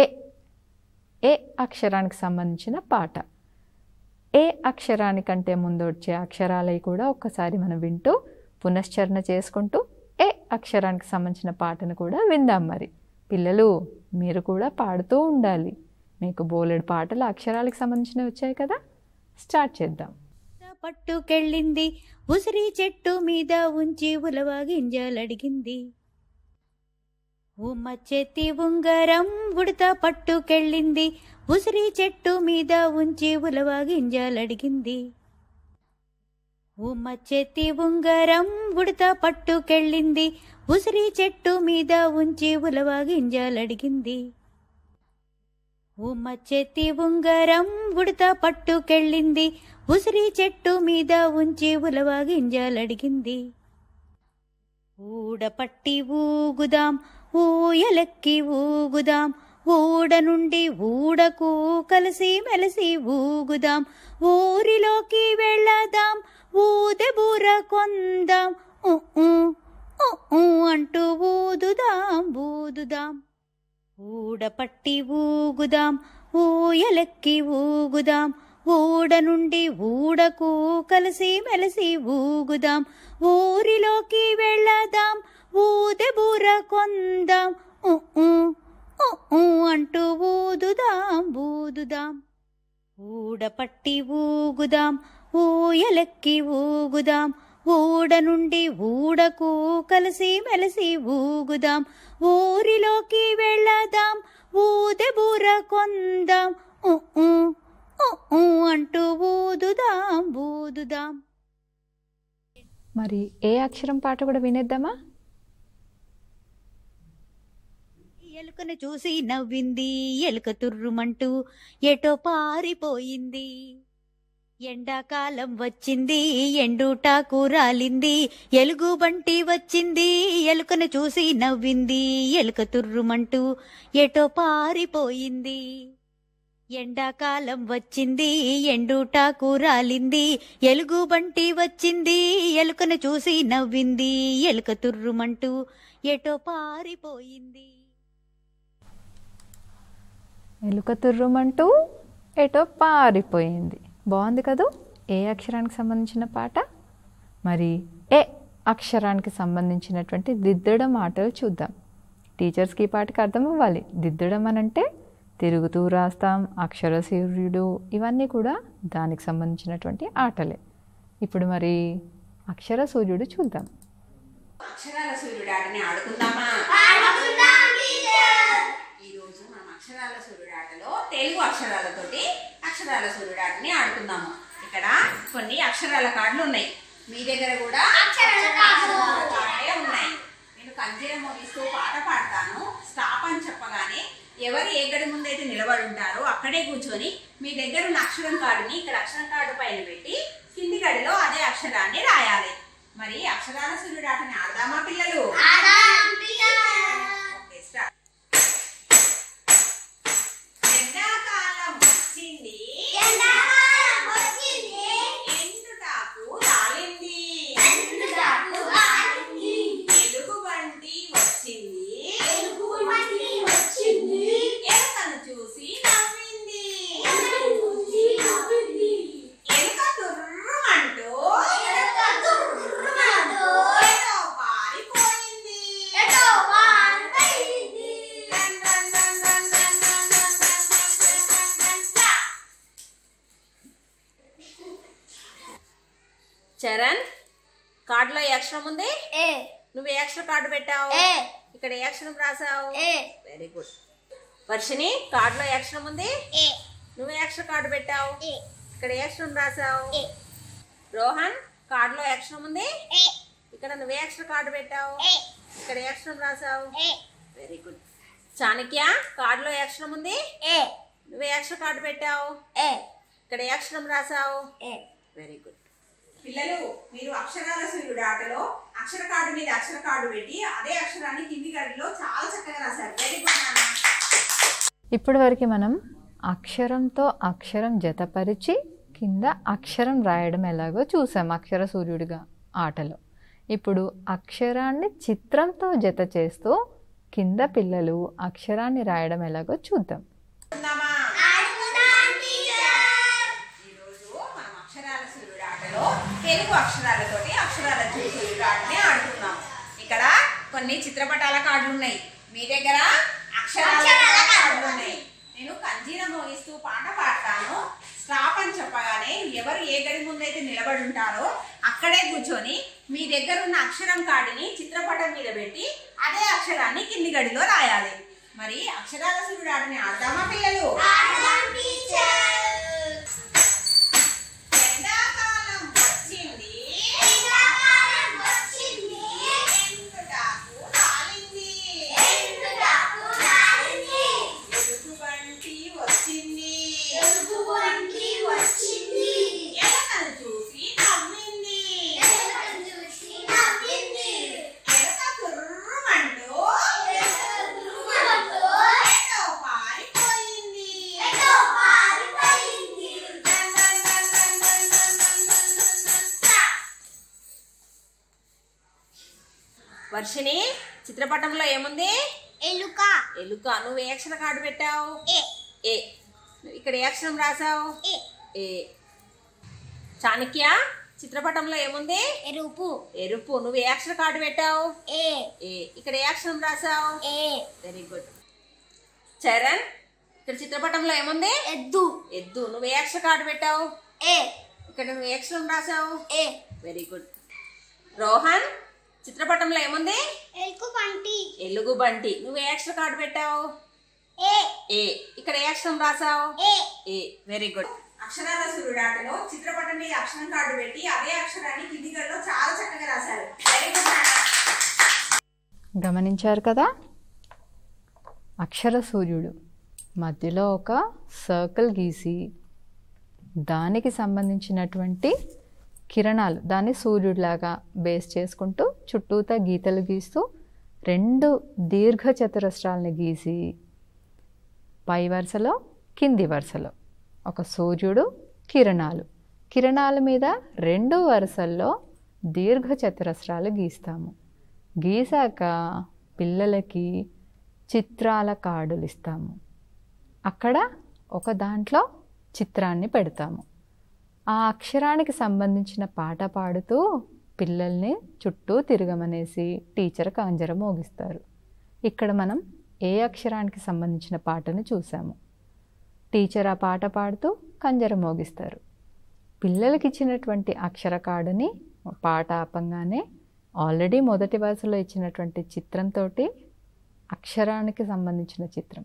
ఏ ఏ అక్షరానికి సంబంధించిన పాట. ఏ అక్షరానికంటే ముందు వచ్చే అక్షరాలవి కూడా ఒక్కసారి మనం వింటూ పునశ్చరణ చేసుకుంటూ ఏ అక్షరానికి సంబంధించిన పాటను కూడా విందాం. మరి పిల్లలు మీరు కూడా పాడుతూ ఉండాలి. మీకు బోలెడు పాటలు అక్షరాలకు సంబంధించినవి వచ్చాయి కదా, స్టార్ట్ చేద్దాం. పట్టుకెళ్ళింది ఉసిరి చెట్టు మీద ఉంచి ఉలవ గింజలడిగింది, ఉమ్మ చేతి ఉంగరం ఉడత పట్టుకెళ్ళింది ఉసిరి చెట్టు మీద ఉంచి ఉలవ గింజలడిగింది, ఉమ్మ చేతి ఉంగరం ఉడత పట్టుకెళ్ళింది ఉసిరి చెట్టు మీద ఉంచి ఉలవ గింజలడిగింది, ఉమ్మ చేతి ఉంగరం ఉడత పట్టుకెళ్ళింది ఉసిరి చెట్టు మీద ఉంచి ఉలవ గింజలడిగింది, ఊడపట్టి ఊగుదాం ఊయలక్కి ఊగుదాం ఊడ నుండి ఊడకు కలిసి మెలిసి ఊగుదాం, ఊరిలోకి వెళ్ళదాం ఊదె బూర కొందాం అంటూ ఊదుదాం ఊదుదాం, ఊడపట్టి ఊగుదాం ఊయలక్కి ఊగుదాం ఊడ నుండి ఊడకు కలిసి మెలిసి ఊగుదాం, ఊరిలోకి వెళ్ళదాం ఊదె బూర కొందాం ఉ ఉ ఉ ఉ అంటూ ఊదుదాం ఊదుదాం. ఊడపట్టి ఊగుదాం ఊయలెక్కి ఊగుదాం. ఊడ నుండి ఊడకు కలిసి మెలిసి ఊగుదాం. ఊరిలోకి వెళ్ళదాం ఊదె బూర కొందాం ఉ ఉ ఉ ఉ అంటూ ఊదుదాం ఊదుదాం. మరి ఏ అక్షరం పాట కూడా వినేద్దామా? ఎలుకను చూసి నవ్వింది ఎలుక తుర్రుమంటూ ఎటో పారిపోయింది. ఎండాకాలం వచ్చింది ఎండుటాకు రాలింది ఎలుగుబంటి వచ్చింది. ఎలుకను చూసి నవ్వింది ఎలుక తుర్రుమంటూ ఎటో పారిపోయింది. ఎండాకాలం వచ్చింది ఎండుటాకు రాలింది ఎలుగుబంటి వచ్చింది. ఎలుకను చూసి నవ్వింది ఎలుక తుర్రుమంటూ ఎటో పారిపోయింది. ఎలుక తుర్రుమంటూ ఎటో పారిపోయింది. బాగుంది కదూ? ఏ అక్షరానికి సంబంధించిన పాట? మరి ఏ అక్షరానికి సంబంధించినటువంటి దిద్దడం మాటలు చూద్దాం. టీచర్స్కి ఈ పాటకి అర్థం అవ్వాలి. దిద్దడం అనంటే తిరుగుతూ రాస్తాం, అక్షర సూర్యుడు, ఇవన్నీ కూడా దానికి సంబంధించినటువంటి ఆటలే. ఇప్పుడు మరి అక్షర సూర్యుడు చూద్దాం. అక్షరాల సూర్యుడు ఆటని ఆడుకుందామా? ఈరోజు మనం అక్షరాల సూర్యుడు ఆటలో తెలుగు అక్షరాలతోటి అక్షరాల సూర్యుడు ఆటని ఆడుకుందాము. ఇక్కడ కొన్ని అక్షరాల కార్డులు ఉన్నాయి, మీ దగ్గర కూడా అక్షరాల కార్డులే ఉన్నాయి. నేను కంజీర మోగిస్తూ పాట పాడతాను. స్టాప్ అని చెప్పగానే ఎవరు ఏ గడి ముందైతే నిలబడి ఉంటారో అక్కడే కూర్చొని మీ దగ్గర ఉన్న అక్షరం కార్డుని ఇక్కడ అక్షరం కార్డు పైన పెట్టి కింది గడిలో అదే అక్షరాన్ని రాయాలి. మరి అక్షరాల సూర్యుడు ఆటని ఆడదామా పిల్లలు? చరణ్, కార్డులో ఏ అక్షరం ఉంది? ఏ. నువ్వు ఏ అక్షరం కార్డు పెట్టావు? ఏ. ఇక్కడ ఏ అక్షరం రాసావు? ఏ. Very good. వర్షిణి, కార్డులో ఏ అక్షరం ఉంది? ఏ. నువ్వు ఏ అక్షరం కార్డు పెట్టావు? ఏ. ఇక్కడ ఏ అక్షరం రాసావు? ఏ. రోహన్, కార్డులో ఏ అక్షరం ఉంది? ఏ. ఇక్కడ నువ్వు ఏ అక్షరం కార్డు పెట్టావు? ఏ. ఇక్కడ ఏ అక్షరం రాసావు? ఏ. Very good. చాణక్య, కార్డులో ఏ అక్షరం ఉంది? ఏ. నువ్వు ఏ అక్షరం కార్డు పెట్టావు? ఏ. ఇక్కడ ఏ అక్షరం రాసావు? ఏ. Very good. పిల్లలు, మీరు అక్షరాల సూర్యుడు ఆటలో అక్షర కార్డు మీద అక్షర కార్డు పెట్టి అదే అక్షరాన్ని కింది గడిలో చాలా చక్కగా రాశారు. Very good. ఇప్పటి వరకు మనం అక్షరంతో అక్షరం జతపరిచి కింద అక్షరం రాయడం ఎలాగో చూసాం అక్షర సూర్యుడిగా ఆటలో. ఇప్పుడు అక్షరాన్ని చిత్రంతో జత చేస్తూ కింద పిల్లలు అక్షరాన్ని రాయడం ఎలాగో చూద్దాం. తెలుగు అక్షరాలతోటి అక్షరాల కార్డుని ఆడుతున్నాం. ఇక్కడ కొన్ని చిత్రపటాల కార్డులు ఉన్నాయి, మీ దగ్గర అక్షరాల కార్డులు ఉన్నాయి. నేను కంజీర మోగిస్తూ పాట పాడతాను. స్టాప్ అని చెప్పగానే ఎవరు ఏ గడి ముందైతే నిలబడి ఉంటారో అక్కడే కూర్చొని మీ దగ్గర ఉన్న అక్షరం కార్డుని చిత్రపటం మీద పెట్టి అదే అక్షరాన్ని కింది గడిలో రాయాలి. మరి అక్షరాల సూర్యుడు ఆటని ఆడదామా పిల్లలు? వర్షిణి, చిత్రపటంలో ఏముంది? ఎలుక. ఎలుక, నువ్వు ఏ అక్షర కార్డు పెట్టావు? ఏ. ఇక్కడ ఏ అక్షరం రాసావు? ఏ. చాణక్య, చిత్రపటంలో ఏముంది? ఎరుపు. ఎరుపు. నువ్వు ఏ అక్షర కార్డు పెట్టావు? ఏ. ఏ. ఇక్కడ ఏ అక్షరం రాసావు? ఏ. Very good. చరణ్, ఇక్కడ చిత్రపటంలో ఏముంది? ఎద్దు. ఎద్దు. నువ్వు ఏ అక్షర కార్డు పెట్టావు? ఏ. ఇక్కడ నువ్వు ఏ అక్షరం రాసావు? ఏ. Very good. రోహన్, చిత్రపటంలో ఏముంది? ఎలుగుబంటి. ఎలుగుబంటి. నువ్వు ఏ అక్షర కార్డు పెట్టావు? ఏ. ఏ. ఇక్కడ ఏ అక్షరం రాసావు? ఏ. ఏ. Very good. అక్షరాల సుడిగాటలో చిత్రపటం మీద అక్షరం కార్డు పెట్టి అదే అక్షరాన్ని కిందికల్లో చాలా చక్కగా రాశారు. Very good. గమనించారు కదా, అక్షర సూర్యుడు మధ్యలో ఒక సర్కిల్ గీసి దానికి సంబంధించినటువంటి కిరణాలు దాన్ని సూర్యుడిలాగా బేస్ చేసుకుంటూ చుట్టూతా గీతలు గీస్తూ 2 దీర్ఘచతురస్రాలను గీసి పై వరుసలో కింది వరుసలో ఒక సూర్యుడు, కిరణాలు, కిరణాల మీద 2 వరుసల్లో దీర్ఘచతురస్రాలు గీస్తాము. గీసాక పిల్లలకి చిత్రాల కార్డులు ఇస్తాము. అక్కడ ఒక దాంట్లో చిత్రాన్ని పెడతాము. ఆ అక్షరానికి సంబంధించిన పాట పాడుతూ పిల్లల్ని చుట్టూ తిరగమనేసి టీచర్ కాంజర మోగిస్తారు. ఇక్కడ మనం ఏ అక్షరానికి సంబంధించిన పాటను చూసాము. టీచర్ ఆ పాట పాడుతూ కంజర మోగిస్తారు. పిల్లలకి ఇచ్చినటువంటి అక్షర కార్డుని పాట ఆపంగానే ఆల్రెడీ మొదటి వరుసలో ఇచ్చినటువంటి చిత్రంతో అక్షరానికి సంబంధించిన చిత్రం,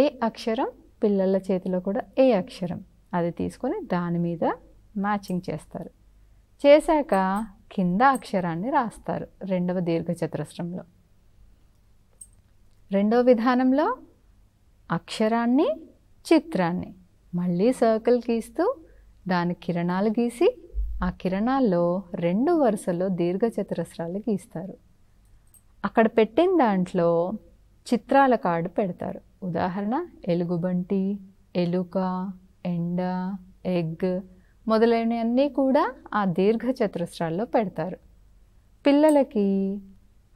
ఏ అక్షరం పిల్లల చేతిలో కూడా ఏ అక్షరం అది తీసుకొని దాని మీద మ్యాచింగ్ చేస్తారు. చేశాక కింద అక్షరాన్ని రాస్తారు 2వ దీర్ఘచతురస్రంలో. 2వ విధానంలో అక్షరాన్ని చిత్రాన్ని మళ్ళీ సర్కిల్ గీస్తూ దాని కిరణాలు గీసి ఆ కిరణాల్లో 2 వరుసలో దీర్ఘచతురస్రాలు గీస్తారు. అక్కడ పెట్టిన దాంట్లో చిత్రాల కార్డు పెడతారు. ఉదాహరణ ఎలుగుబంటి, ఎలుక, ఎండ, ఎగ్ మొదలైనవన్నీ కూడా ఆ దీర్ఘచతురస్రాల్లో పెడతారు. పిల్లలకి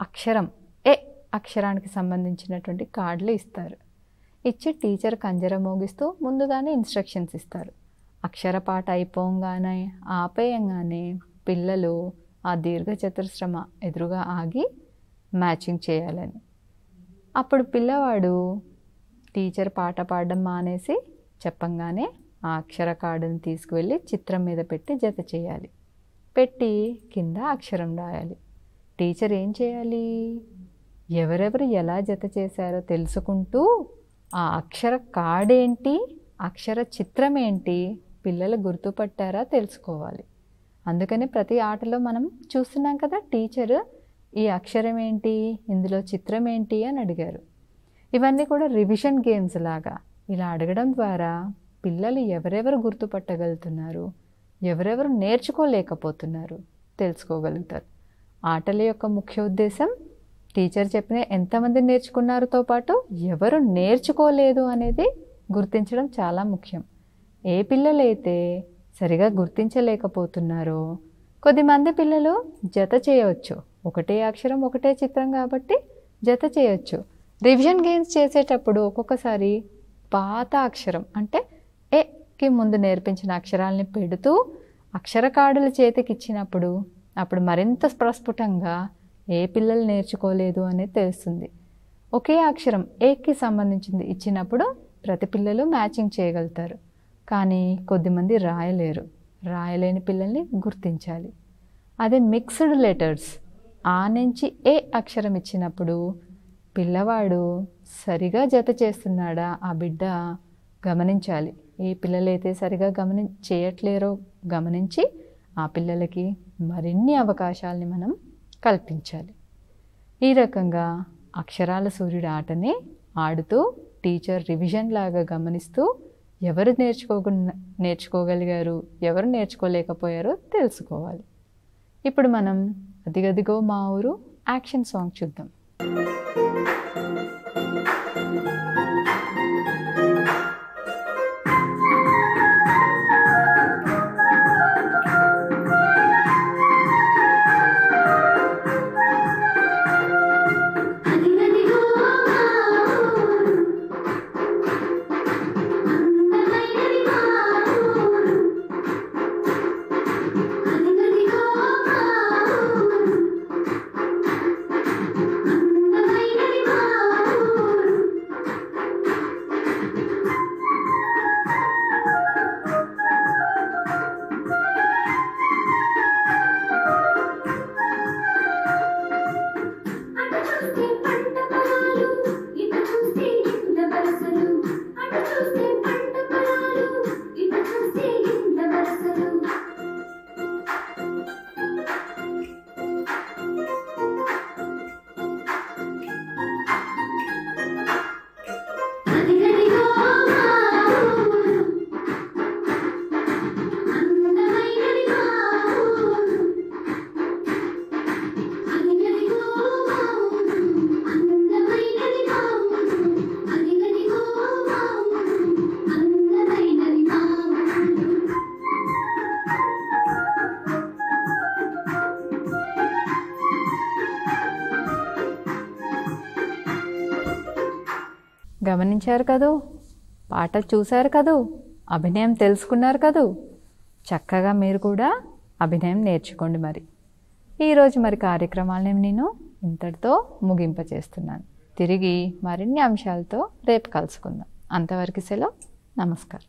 అక్షరం ఏ అక్షరానికి సంబంధించినటువంటి కార్డులు ఇస్తారు. ఇచ్చి టీచర్ కంజర మోగిస్తూ ముందుగానే ఇన్స్ట్రక్షన్స్ ఇస్తారు. అక్షర పాట అయిపోగానే ఆపేయంగానే పిల్లలు ఆ దీర్ఘచతురస్రమ ఎదురుగా ఆగి మ్యాచింగ్ చేయాలని. అప్పుడు పిల్లవాడు టీచర్ పాట పాడడం మానేసి చెప్పంగానే ఆ అక్షర కార్డుని తీసుకువెళ్ళి చిత్రం మీద పెట్టి జత చేయాలి. పెట్టి కింద అక్షరం రాయాలి. టీచర్ ఏం చేయాలి? ఎవరెవరు ఎలా జత చేశారో తెలుసుకుంటూ ఆ అక్షర కార్డ్ ఏంటి, అక్షర చిత్రం ఏంటి పిల్లలు గుర్తుపట్టారా తెలుసుకోవాలి. అందుకని ప్రతి ఆటలో మనం చూస్తున్నాం కదా, టీచర్ ఈ అక్షరం ఏంటి, ఇందులో చిత్రం ఏంటి అని అడిగారు. ఇవన్నీ కూడా రివిజన్ గేమ్స్ లాగా ఇలా అడగడం ద్వారా పిల్లలు ఎవరెవరు గుర్తుపట్టగలుగుతున్నారు, ఎవరెవరు నేర్చుకోలేకపోతున్నారు తెలుసుకోగలుగుతారు. ఆటల యొక్క ముఖ్య ఉద్దేశం టీచర్ చెప్పిన ఎంతమంది నేర్చుకున్నారుతో పాటు ఎవరు నేర్చుకోలేదు అనేది గుర్తించడం చాలా ముఖ్యం. ఏ పిల్లలైతే సరిగా గుర్తించలేకపోతున్నారో కొద్దిమంది పిల్లలు జత చేయవచ్చు. ఒకటే అక్షరం ఒకటే చిత్రం కాబట్టి జత చేయొచ్చు. రివిజన్ గేమ్స్ చేసేటప్పుడు ఒక్కొక్కసారి పాత అక్షరం అంటే ఏకి ముందు నేర్పించిన అక్షరాలని పెడుతూ అక్షర కార్డులు చేతికి ఇచ్చినప్పుడు అప్పుడు మరింత ప్రస్ఫుటంగా ఏ పిల్లలు నేర్చుకోలేదు అనేది తెలుస్తుంది. ఒకే అక్షరం ఏకి సంబంధించింది ఇచ్చినప్పుడు ప్రతి పిల్లలు మ్యాచింగ్ చేయగలుగుతారు. కానీ కొద్దిమంది రాయలేరు. రాయలేని పిల్లల్ని గుర్తించాలి. అదే మిక్స్డ్ లెటర్స్ ఆ నుంచి ఏ అక్షరం ఇచ్చినప్పుడు పిల్లవాడు సరిగా జత చేస్తున్నాడా ఆ బిడ్డ గమనించాలి. ఏ పిల్లలైతే సరిగా చేయట్లేరో గమనించి ఆ పిల్లలకి మరిన్ని అవకాశాలని మనం కల్పించాలి. ఈ రకంగా అక్షరాల సూర్యుడు ఆటని ఆడుతూ టీచర్ రివిజన్ లాగా గమనిస్తూ ఎవరు నేర్చుకోగలిగారు ఎవరు నేర్చుకోలేకపోయారో తెలుసుకోవాలి. ఇప్పుడు మనం అదిగదిగో మా ఊరు యాక్షన్ సాంగ్ చూద్దాం. గమనించారు కదూ, పాట చూశారు కదూ, అభినయం తెలుసుకున్నారు కదూ. చక్కగా మీరు కూడా అభినయం నేర్చుకోండి. మరి ఈరోజు మరి కార్యక్రమాలను నేను ఇంతటితో ముగింపచేస్తున్నాను. తిరిగి మరిన్ని అంశాలతో రేపు కలుసుకుందాం. అంతవరకు సెలవు. నమస్కారం.